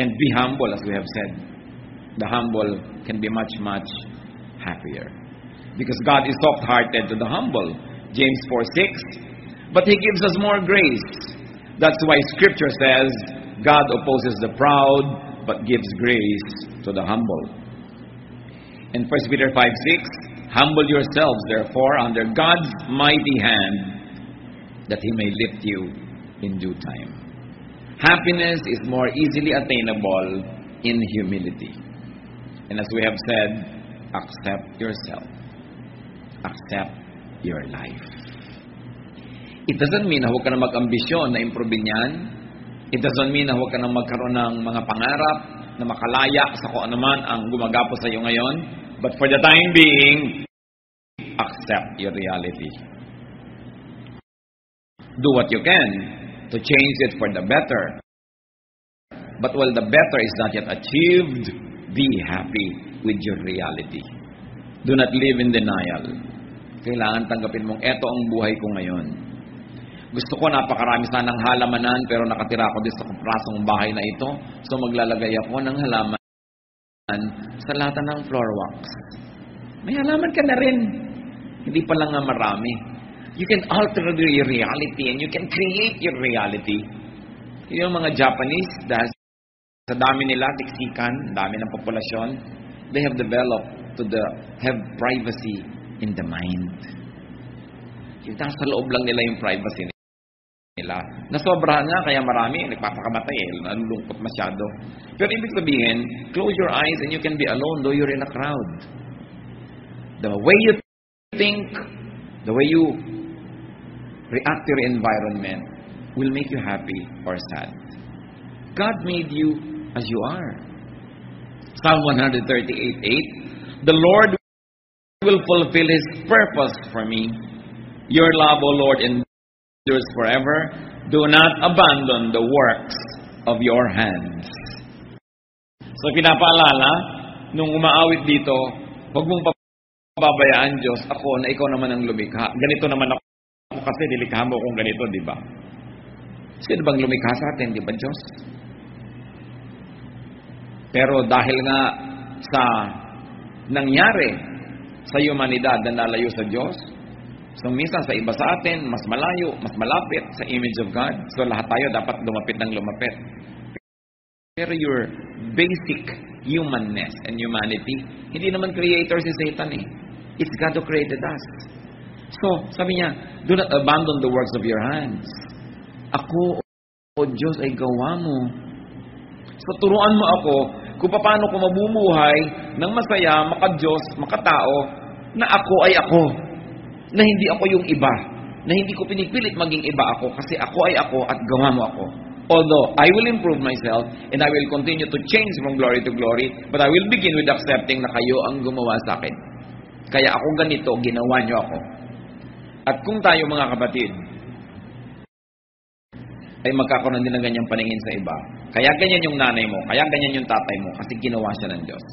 And be humble as we have said. The humble can be much, much happier. Because God is soft-hearted to the humble. James four six. But He gives us more grace. That's why Scripture says, God opposes the proud, but gives grace to the humble. In First Peter five six, humble yourselves therefore under God's mighty hand, that He may lift you in due time. Happiness is more easily attainable in humility. And as we have said, accept yourself. Accept your life. It doesn't mean na huwag ka na mag-ambisyon na improvin yan. It doesn't mean na huwag ka na magkaroon ng mga pangarap na makalaya sa kung anuman ang gumagapo sa iyo ngayon. But for the time being, accept your reality. Do what you can to change it for the better. But while the better is not yet achieved, be happy with your reality. Do not live in denial. Kailangan tanggapin mong eto ang buhay ko ngayon. Gusto ko napakarami sanang halamanan, pero nakatira ako din sa prasong bahay na ito. So maglalagay ako ng halaman sa lata ng floor wax. May halaman ka na rin. Hindi pa lang nga marami. You can alter your reality and you can create your reality. Yung mga Japanese, dahil sa dami nila, tiksikan, dami ng populasyon, they have developed to the, have privacy in the mind. Yung nasa loob lang nila yung privacy nila. Nasobrahan nga, kaya marami, nagpapakamatay, nalulungkot masyado. Pero ibig sabihin, close your eyes and you can be alone though you're in a crowd. The way you think, the way you react to your environment will make you happy or sad. God made you as you are. Psalm one thirty-eight eight, the Lord will fulfill His purpose for me. Your love, O Lord, endures forever. Do not abandon the works of your hands. So pinapaalala, nung umaawit dito, huwag mong pababayaan, Diyos, ako na ikaw naman ang lumikha. Ganito naman ako kasi nilikha mo kung ganito, di ba? Sino bang lumikha sa atin, di ba, Diyos? Pero dahil nga sa nangyari sa humanidad na nalayo sa Diyos, so minsan sa iba sa atin, mas malayo, mas malapit sa image of God. So lahat tayo dapat lumapit ng lumapit. Pero your basic humanness and humanity, hindi naman creator si Satan eh. It's God who created us. So, sabi niya, do not abandon the works of your hands. Ako, O Diyos, ay gawa mo. So, turuan mo ako kung paano ko mabubuhay ng masaya, maka-Diyos, makatao, na ako ay ako. Na hindi ako yung iba. Na hindi ko pinipilit maging iba ako kasi ako ay ako at gawa mo ako. Although, I will improve myself and I will continue to change from glory to glory, but I will begin with accepting na kayo ang gumawa sa akin. Kaya ako ganito, ginawa niyo ako. At kung tayo mga kapatid, ay magkakaroon din ng ganyang paningin sa iba. Kaya ganyan yung nanay mo, kaya ganyan yung tatay mo, kasi ginawa siya ng Diyos.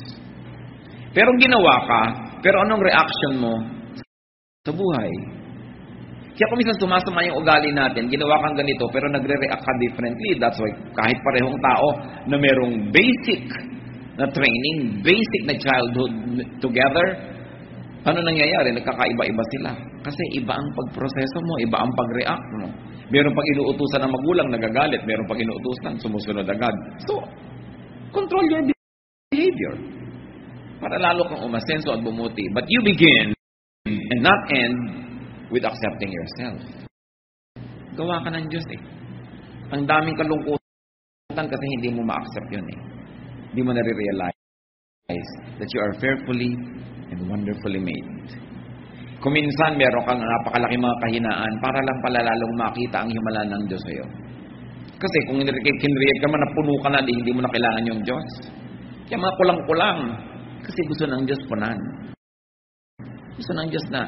Pero ginawa ka, pero anong reaction mo sa buhay? Kaya kung minsan sumasama yung ugali natin, ginawa kang ganito, pero nagre-react ka differently. That's why kahit parehong tao na merong basic na training, basic na childhood together, ano nangyayari? Nagkakaiba-iba sila. Kasi iba ang pagproseso mo, iba ang pag-react mo. Meron pang inuutusan ng magulang, nagagalit. Meron pang inuutusan, sumusunod agad. So, control your behavior para lalo kang umasenso at bumuti. But you begin and not end with accepting yourself. Gawa ka ng Diyos eh. Ang daming kalungkutan kasi hindi mo ma-accept yun eh. Hindi mo nare-realize that you are fearfully and wonderfully made. Kung minsan meron kang napakalaki mga kahinaan para lang pala lalong makita ang himala ng Diyos sa'yo. Kasi kung kinriyad ka man, napuno ka na, hindi mo na kailangan yung Diyos. Kaya mga kulang-kulang. Kasi gusto ng Diyos punan. Gusto ng Diyos na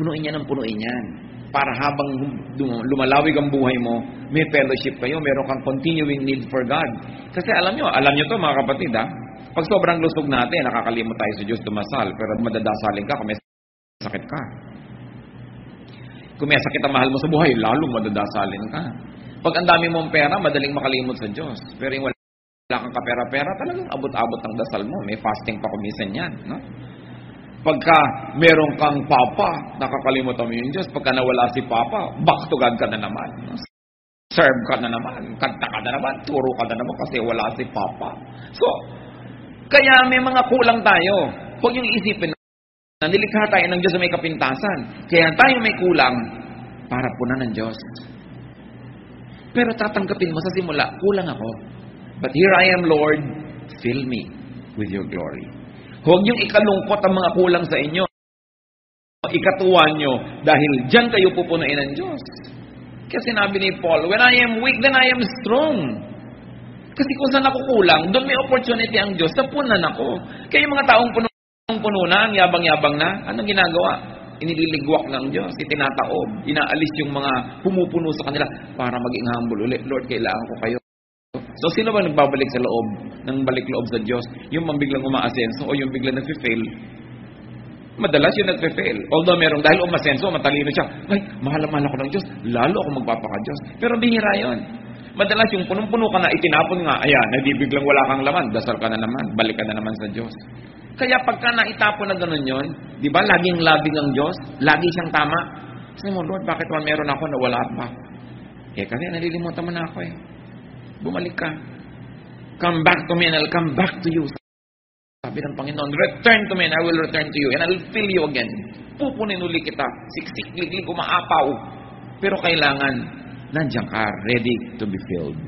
punuin niya ng punuin yan. Para habang lumalawig ang buhay mo, may fellowship kayo, meron kang continuing need for God. Kasi alam nyo, alam nyo to mga kapatid ha, pag sobrang lusog natin, nakakalimot tayo sa Diyos tumasal, pero madadasalin ka kung may sakit ka. Kung may sakit ang mahal mo sa buhay, lalong madadasalin ka. Pag ang dami mong pera, madaling makalimot sa Diyos. Pero yung wala kang kapera-pera, talagang abot-abot ang dasal mo. May fasting pa kumisan yan. No? Pagka meron kang papa, nakakalimutan mo yung Diyos. Pagka nawala si papa, back to God ka na naman. No? Serve ka na naman. Kanta ka na naman. Turo ka na naman kasi wala si papa. So, kaya may mga kulang tayo. Huwag niyong iisipin na nilikha tayo ng Diyos na may kapintasan. Kaya tayo may kulang para punan ng Diyos. Pero tatanggapin mo sa simula, kulang ako. But here I am, Lord, fill me with your glory. Huwag niyong ikalungkot ang mga kulang sa inyo. Ikatuwa niyo dahil diyan kayo pupunuin ng Diyos. Kasi sinabi ni Paul, when I am weak, then I am strong. Kasi kung saan ako kulang, doon may opportunity ang Diyos na punan ako. Kaya yung mga taong puno na, ang yabang-yabang na, anong ginagawa? Iniligwak ng Diyos, itinataob, inaalis yung mga pumupuno sa kanila para maging humble ulit. Lord, kailangan ko kayo. So, sino ba nagbabalik sa loob, nang balik loob sa Diyos? Yung mambiglang umaasenso o yung biglang nag-fail? Madalas yung nag-fail. Although merong dahil umasenso, matalino siya. Ay, mahal-mahal ako ng Diyos. Lalo ako magpapaka-Diyos. Pero bihira yun. Madalas yung punong-puno ka na, itinapon nga, ayan, nabibiglang wala kang laman, dasal ka na naman, balik ka na naman sa Diyos. Kaya pagka naitapon na gano'n yun, di ba, laging labing ang Diyos, lagi siyang tama. Sabi mo, Lord, bakit man meron ako na wala pa? Eh, kasi nalilimutan mo na ako eh. Bumalik ka. Come back to me and I'll come back to you. Sabi ng Panginoon, return to me and I will return to you and I'll fill you again. Pupunin uli kita. Siksik, liglig, umaapaw. Pero kailangan, nandiyan ka, ready to be filled.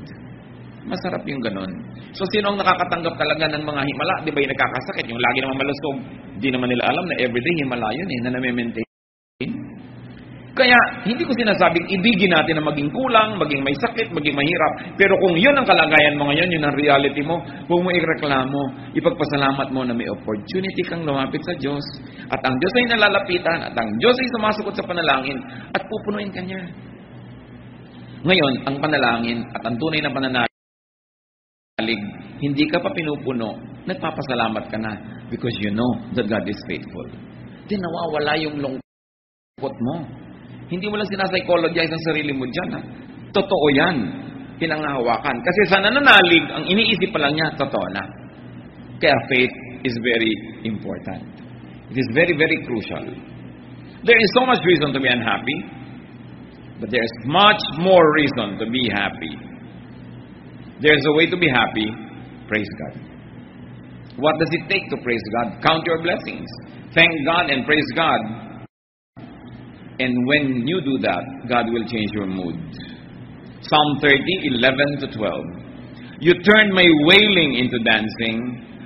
Masarap yung ganun. So, sino ang nakakatanggap talaga ng mga himala? Di ba yung nakakasakit? Yung lagi naman malusog. Di naman nila alam na everyday himala yun eh, na nami-maintain. Kaya, hindi ko sinasabing ibigin natin na maging kulang, maging may sakit, maging mahirap. Pero kung yun ang kalagayan mo ngayon, yun ang reality mo, huwag mo ireklamo. Ipagpasalamat mo na may opportunity kang lumapit sa Diyos. At ang Diyos ay nalalapitan, at ang Diyos ay sumasagot sa panalangin, at pupunuin ka niya. Ngayon, ang panalangin at ang tunay na pananalig, hindi ka pa pinupuno, nagpapasalamat ka na because you know that God is faithful. Di nawawala yung lungkot mo. Hindi mo lang sinapsychologize ang sarili mo dyan. Ha? Totoo yan. Pinangahawakan. Kasi sa nananalig, ang iniisip pa lang niya, totoo na. Kaya faith is very important. It is very, very crucial. There is so much reason to be unhappy. But there's much more reason to be happy. There's a way to be happy. Praise God. What does it take to praise God? Count your blessings. Thank God and praise God. And when you do that, God will change your mood. Psalm thirty, eleven to twelve. You turned my wailing into dancing.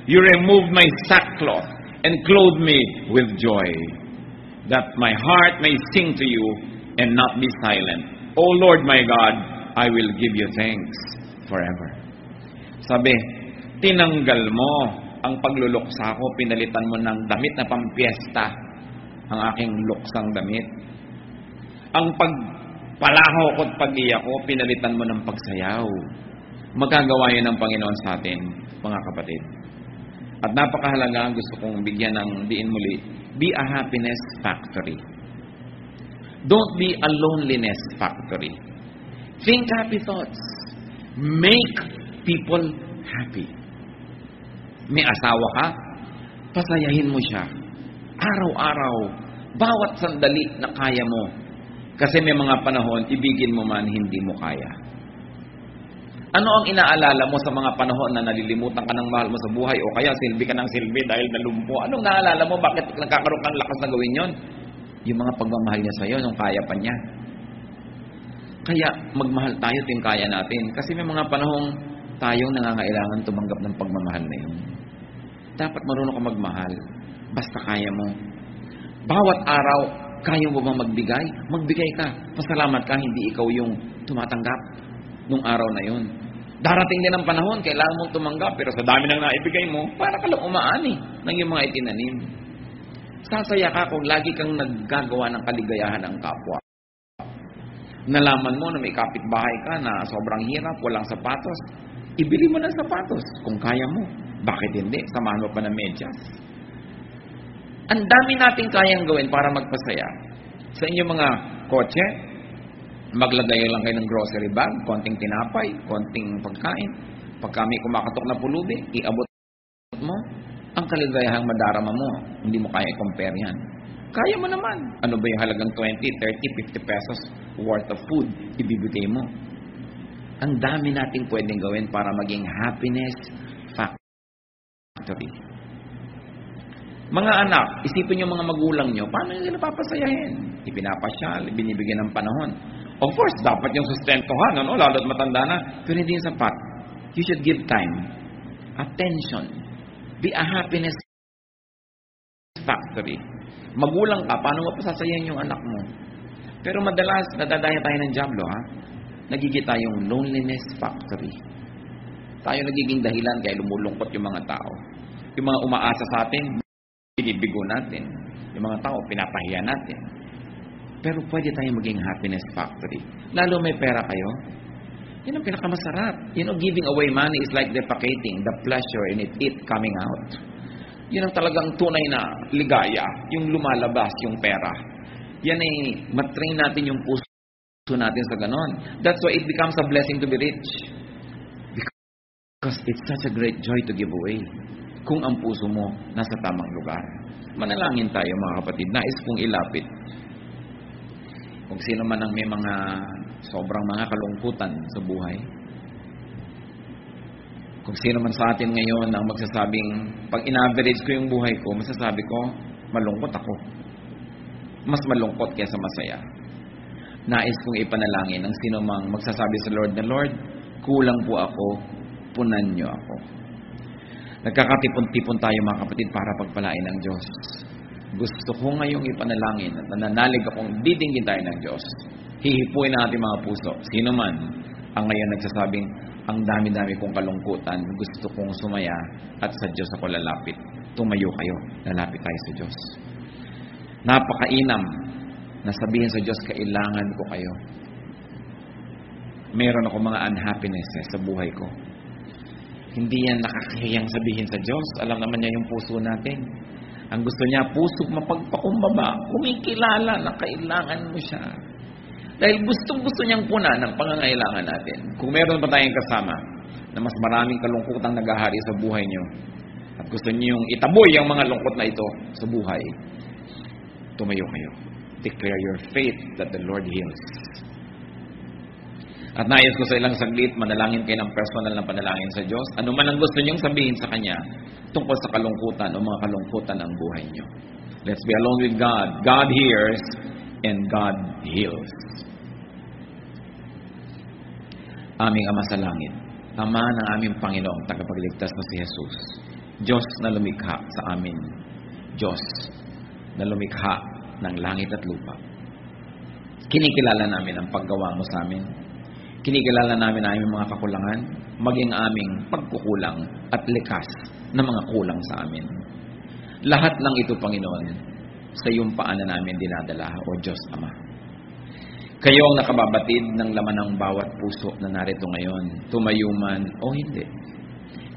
You removed my sackcloth and clothed me with joy, that my heart may sing to you and not be silent. O Lord my God, I will give you thanks forever. Sabi, tinanggal mo ang pagluluksa ko, pinalitan mo ng damit na pampiesta, ang aking luksang damit. Ang pagpalaho ko at pag-iyak ko, pinalitan mo ng pagsayaw. Magagawa yun ng Panginoon sa atin, mga kapatid. At napakahalaga, gusto kong bigyan ng diin muli, be a happiness factory. Don't be a loneliness factory. Think happy thoughts. Make people happy. May asawa ka, pasayahin mo siya. Araw-araw, bawat sandali na kaya mo. Kasi may mga panahon, ibigin mo man, hindi mo kaya. Ano ang inaalala mo sa mga panahon na nalilimutan ka ng mahal mo sa buhay o kaya silbi ka ng silbi dahil nalumpo? Anong naalala mo? Bakit nagkakaroon kang lakas na gawin yon? Yung mga pagmamahal niya sa'yo, nung kaya pa niya. Kaya magmahal tayo at yung kaya natin. Kasi may mga panahong tayong nangangailangan tumanggap ng pagmamahal na yun. Dapat marunong ka magmahal. Basta kaya mo. Bawat araw, kaya mo ba magbigay? Magbigay ka. Pasalamat ka, hindi ikaw yung tumatanggap nung araw na yun. Darating din ang panahon, kailangan mong tumanggap. Pero sa dami ng naibigay mo, para ka lang umaani ng yung mga itinanim. Sasaya ka kung lagi kang naggagawa ng kaligayahan ng kapwa. Nalaman mo na may kapitbahay ka na sobrang hirap, walang sapatos, ibili mo ng sapatos kung kaya mo. Bakit hindi? Samahan mo pa ng medyas. Ang dami nating kayang gawin para magpasaya. Sa inyong mga kotse, maglagay lang kayo ng grocery bag, konting tinapay, konting pagkain. Pagka may kumakatok na pulubi, iabot mo. Ang kaligayahang madarama mo, hindi mo kaya i-compare yan. Kaya mo naman. Ano ba yung halagang twenty, thirty, fifty pesos worth of food ibibigay mo? Ang dami nating pwedeng gawin para maging happiness factory. Mga anak, isipin niyo mga magulang niyo, paano nyo napapasayahin? Ipinapasyal, binibigyan ng panahon. Of course, dapat yung sustentohan, ano, lalo't matanda na. Pero hindi yung sapat. You should give time. Attention. Be a happiness factory. Magulang ka, paano mo pasasayahin yung anak mo? Pero madalas, nadadaya tayo ng diablo, ha? Nagiging tayong loneliness factory. Tayo nagiging dahilan kaya lumulungkot yung mga tao. Yung mga umaasa sa atin, binibigo natin. Yung mga tao, pinapahiya natin. Pero pwede tayong maging happiness factory. Lalo may pera kayo, yun ang pinakamasarap. You know, giving away money is like defecating, the pleasure in it, it coming out. Yun ang talagang tunay na ligaya, yung lumalabas, yung pera. Yan ay matrain natin yung puso natin sa ganon. That's why it becomes a blessing to be rich. Because it's such a great joy to give away. Kung ang puso mo nasa tamang lugar. Manalangin tayo mga kapatid. Nais kong ilapit. Kung sino man ang may mga sobrang mga kalungkutan sa buhay. Kung sino man sa atin ngayon ang magsasabing, pag in-average ko yung buhay ko, masasabi ko, malungkot ako. Mas malungkot kaysa masaya. Nais kong ipanalangin ang sino mang magsasabi sa Lord na, Lord, kulang po ako, punan niyo ako. Nagkakatipon-tipon tayo mga kapatid para pagpalain ng Diyos. Gusto ko ngayong ipanalangin at nananalig akong didinggin tayo ng Diyos. Hihipuin natin mga puso. Sino man ang ngayon nagsasabing, ang dami-dami kong kalungkutan, gusto kong sumaya at sa Diyos ako lalapit. Tumayo kayo, lalapit tayo sa Diyos. Napakainam na sabihin sa Diyos, kailangan ko kayo. Meron ako mga unhappiness eh, sa buhay ko. Hindi yan nakakahiyang sabihin sa Diyos. Alam naman niya yung puso natin. Ang gusto niya, puso mapagpakumbaba, kumikilala na kailangan mo siya. Dahil gustong-gusto niyang punan ang pangangailangan natin. Kung meron pa tayong kasama na mas maraming kalungkutang nagahari sa buhay niyo at gusto niyong itaboy ang mga lungkot na ito sa buhay, tumayo kayo. Declare your faith that the Lord heals. At nais ko sa ilang saglit, manalangin kayo ng personal na panalangin sa Diyos. Ano man ang gusto niyong sabihin sa Kanya tungkol sa kalungkutan o mga kalungkutan ng buhay niyo. Let's be alone with God. God hears and God heals. Aming Ama sa Langit, Ama ng aming Panginoong tagapagligtas na si Jesus, Diyos na lumikha sa amin, Diyos na lumikha ng langit at lupa. Kinikilala namin ang paggawa mo sa amin. Kinikilala namin ang aming mga kakulangan, maging aming pagkukulang at likas na mga kulang sa amin. Lahat ng ito, Panginoon, sa iyong paanan namin dinadala, O Diyos Ama. Kayo ang nakababatid ng laman ng bawat puso na narito ngayon, tumayo man o hindi.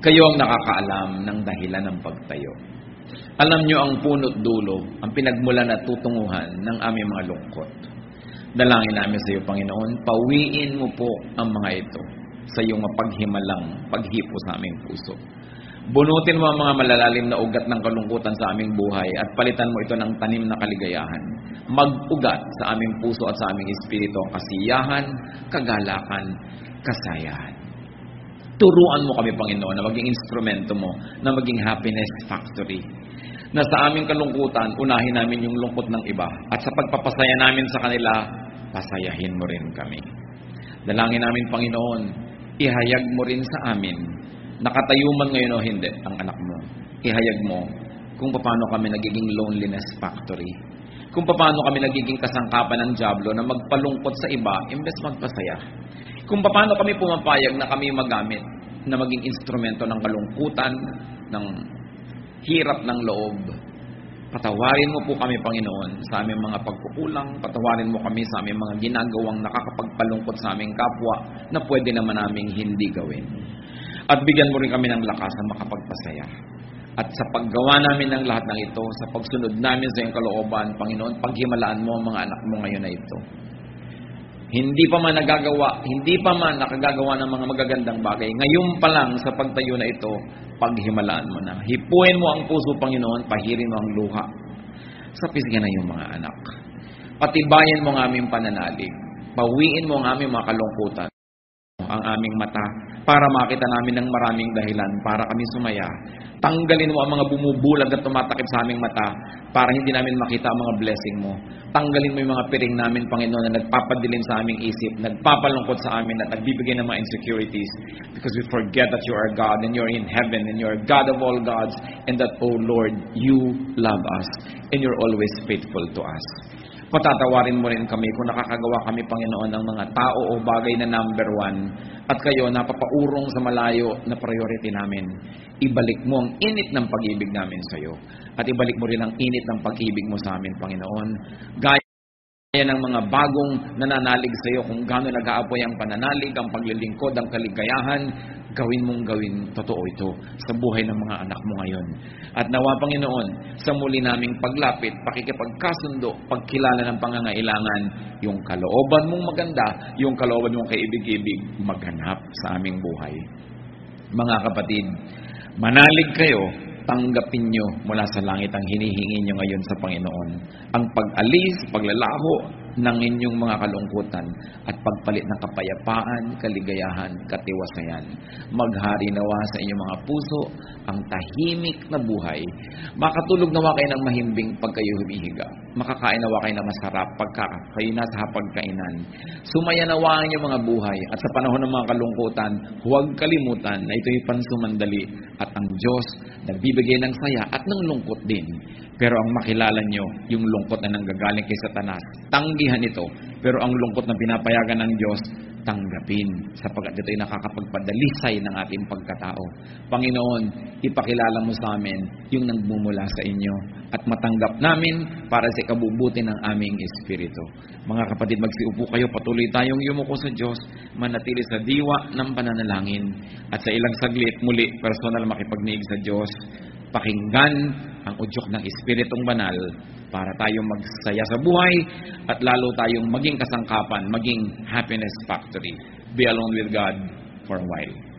Kayo ang nakakaalam ng dahilan ng pagtayo. Alam niyo ang puno't dulo, ang pinagmulan at tutunguhan ng aming mga lungkot. Dalangin namin sa iyo, Panginoon, pawiin mo po ang mga ito sa iyong mapaghimalang paghipo sa aming puso. Bunutin mo ang mga malalalim na ugat ng kalungkutan sa aming buhay at palitan mo ito ng tanim na kaligayahan. Mag-ugat sa aming puso at sa aming espiritu ang kasiyahan, kagalakan, kasayahan. Turuan mo kami, Panginoon, na maging instrumento mo, na maging happiness factory. Na sa aming kalungkutan, unahin namin yung lungkot ng iba. At sa pagpapasaya namin sa kanila, pasayahin mo rin kami. Dalangin namin, Panginoon, ihayag mo rin sa amin, nakatayo man ngayon o hindi, ang anak mo. Ihayag mo kung paano kami nagiging loneliness factory. Kung paano kami nagiging kasangkapan ng diablo na magpalungkot sa iba, imbes magpasaya. Kung paano kami pumapayag na kami magamit, na maging instrumento ng kalungkutan, ng hirap ng loob. Patawarin mo po kami, Panginoon, sa aming mga pagkukulang. Patawarin mo kami sa aming mga ginagawang nakakapagpalungkot sa aming kapwa na pwede naman naming hindi gawin. At bigyan mo rin kami ng lakas na makapagpasaya. At sa paggawa namin ng lahat ng ito, sa pagsunod namin sa iyong kalooban, Panginoon, paghimalaan mo ang mga anak mo ngayon na ito. Hindi pa man nagagawa, hindi pa man nakagagawa ng mga magagandang bagay. Ngayon pa lang sa pagtayo na ito, paghimalaan mo na. Hipuin mo ang puso, Panginoon, pahirin mo ang luha. Sa pisngan na yung mga anak. Patibayan mo ang aming pananalig. Pawiin mo ang aming mga kalungkutan. Ang aming mata para makita namin ng maraming dahilan para kami sumaya. Tanggalin mo ang mga bumubulag at tumatakip sa aming mata para hindi namin makita ang mga blessing mo. Tanggalin mo yung mga piring namin, Panginoon, na nagpapadilim sa aming isip, nagpapalungkot sa amin at nagbibigay ng mga insecurities because we forget that you are God and you are in heaven and you are God of all gods and that, oh Lord, you love us and you're always faithful to us. Patatawarin mo rin kami kung nakakagawa kami, Panginoon, ng mga tao o bagay na number one at kayo napapaurong sa malayo na priority namin. Ibalik mo ang init ng pag-ibig namin sa iyo at ibalik mo rin ang init ng pag-ibig mo sa amin, Panginoon. Gaya ng mga bagong nananalig sa iyo kung gaano nag-aapoy ang pananalig, ang paglilingkod, ang kaligayahan, gawin mong gawin totoo ito sa buhay ng mga anak mo ngayon. At nawa, Panginoon, sa muli naming paglapit, pakikipagkasundo, pagkilala ng pangangailangan, yung kalooban mong maganda, yung kalooban mong kaibig-ibig, maghanap sa aming buhay. Mga kapatid, manalig kayo, tanggapin nyo mula sa langit ang hinihingi nyo ngayon sa Panginoon. Ang pag-alis, paglalaho ng inyong mga kalungkutan at pagpalit ng kapayapaan, kaligayahan, katiwasayan. Maghari nawa sa inyong mga puso ang tahimik na buhay. Makatulog nawa kayo ng mahimbing pag kayo humihiga. Makakain nawa kayo ng masarap pagka kayo nasa hapagkainan. Sumaya nawa ang inyong mga buhay at sa panahon ng mga kalungkutan, huwag kalimutan na ito'y pansumandali at ang Diyos nagbibigay ng saya at ng lungkot din. Pero ang makilala nyo, yung lungkot na nanggagaling kay Satanas, tanggihan ito. Pero ang lungkot na pinapayagan ng Diyos, tanggapin. Sapagkat ito ay nakakapagpadalisay ng ating pagkatao. Panginoon, ipakilala mo sa amin yung nagmumula sa inyo at matanggap namin para sa kabubuti ng aming espiritu. Mga kapatid, magsiupo kayo, patuloy tayong yumuko sa Diyos, manatili sa diwa ng pananalangin. At sa ilang saglit, muli, personal makipagniig sa Diyos, pakinggan ang udyok ng Espiritong Banal para tayong magsaya sa buhay at lalo tayong maging kasangkapan, maging happiness factory. Be alone with God for a while.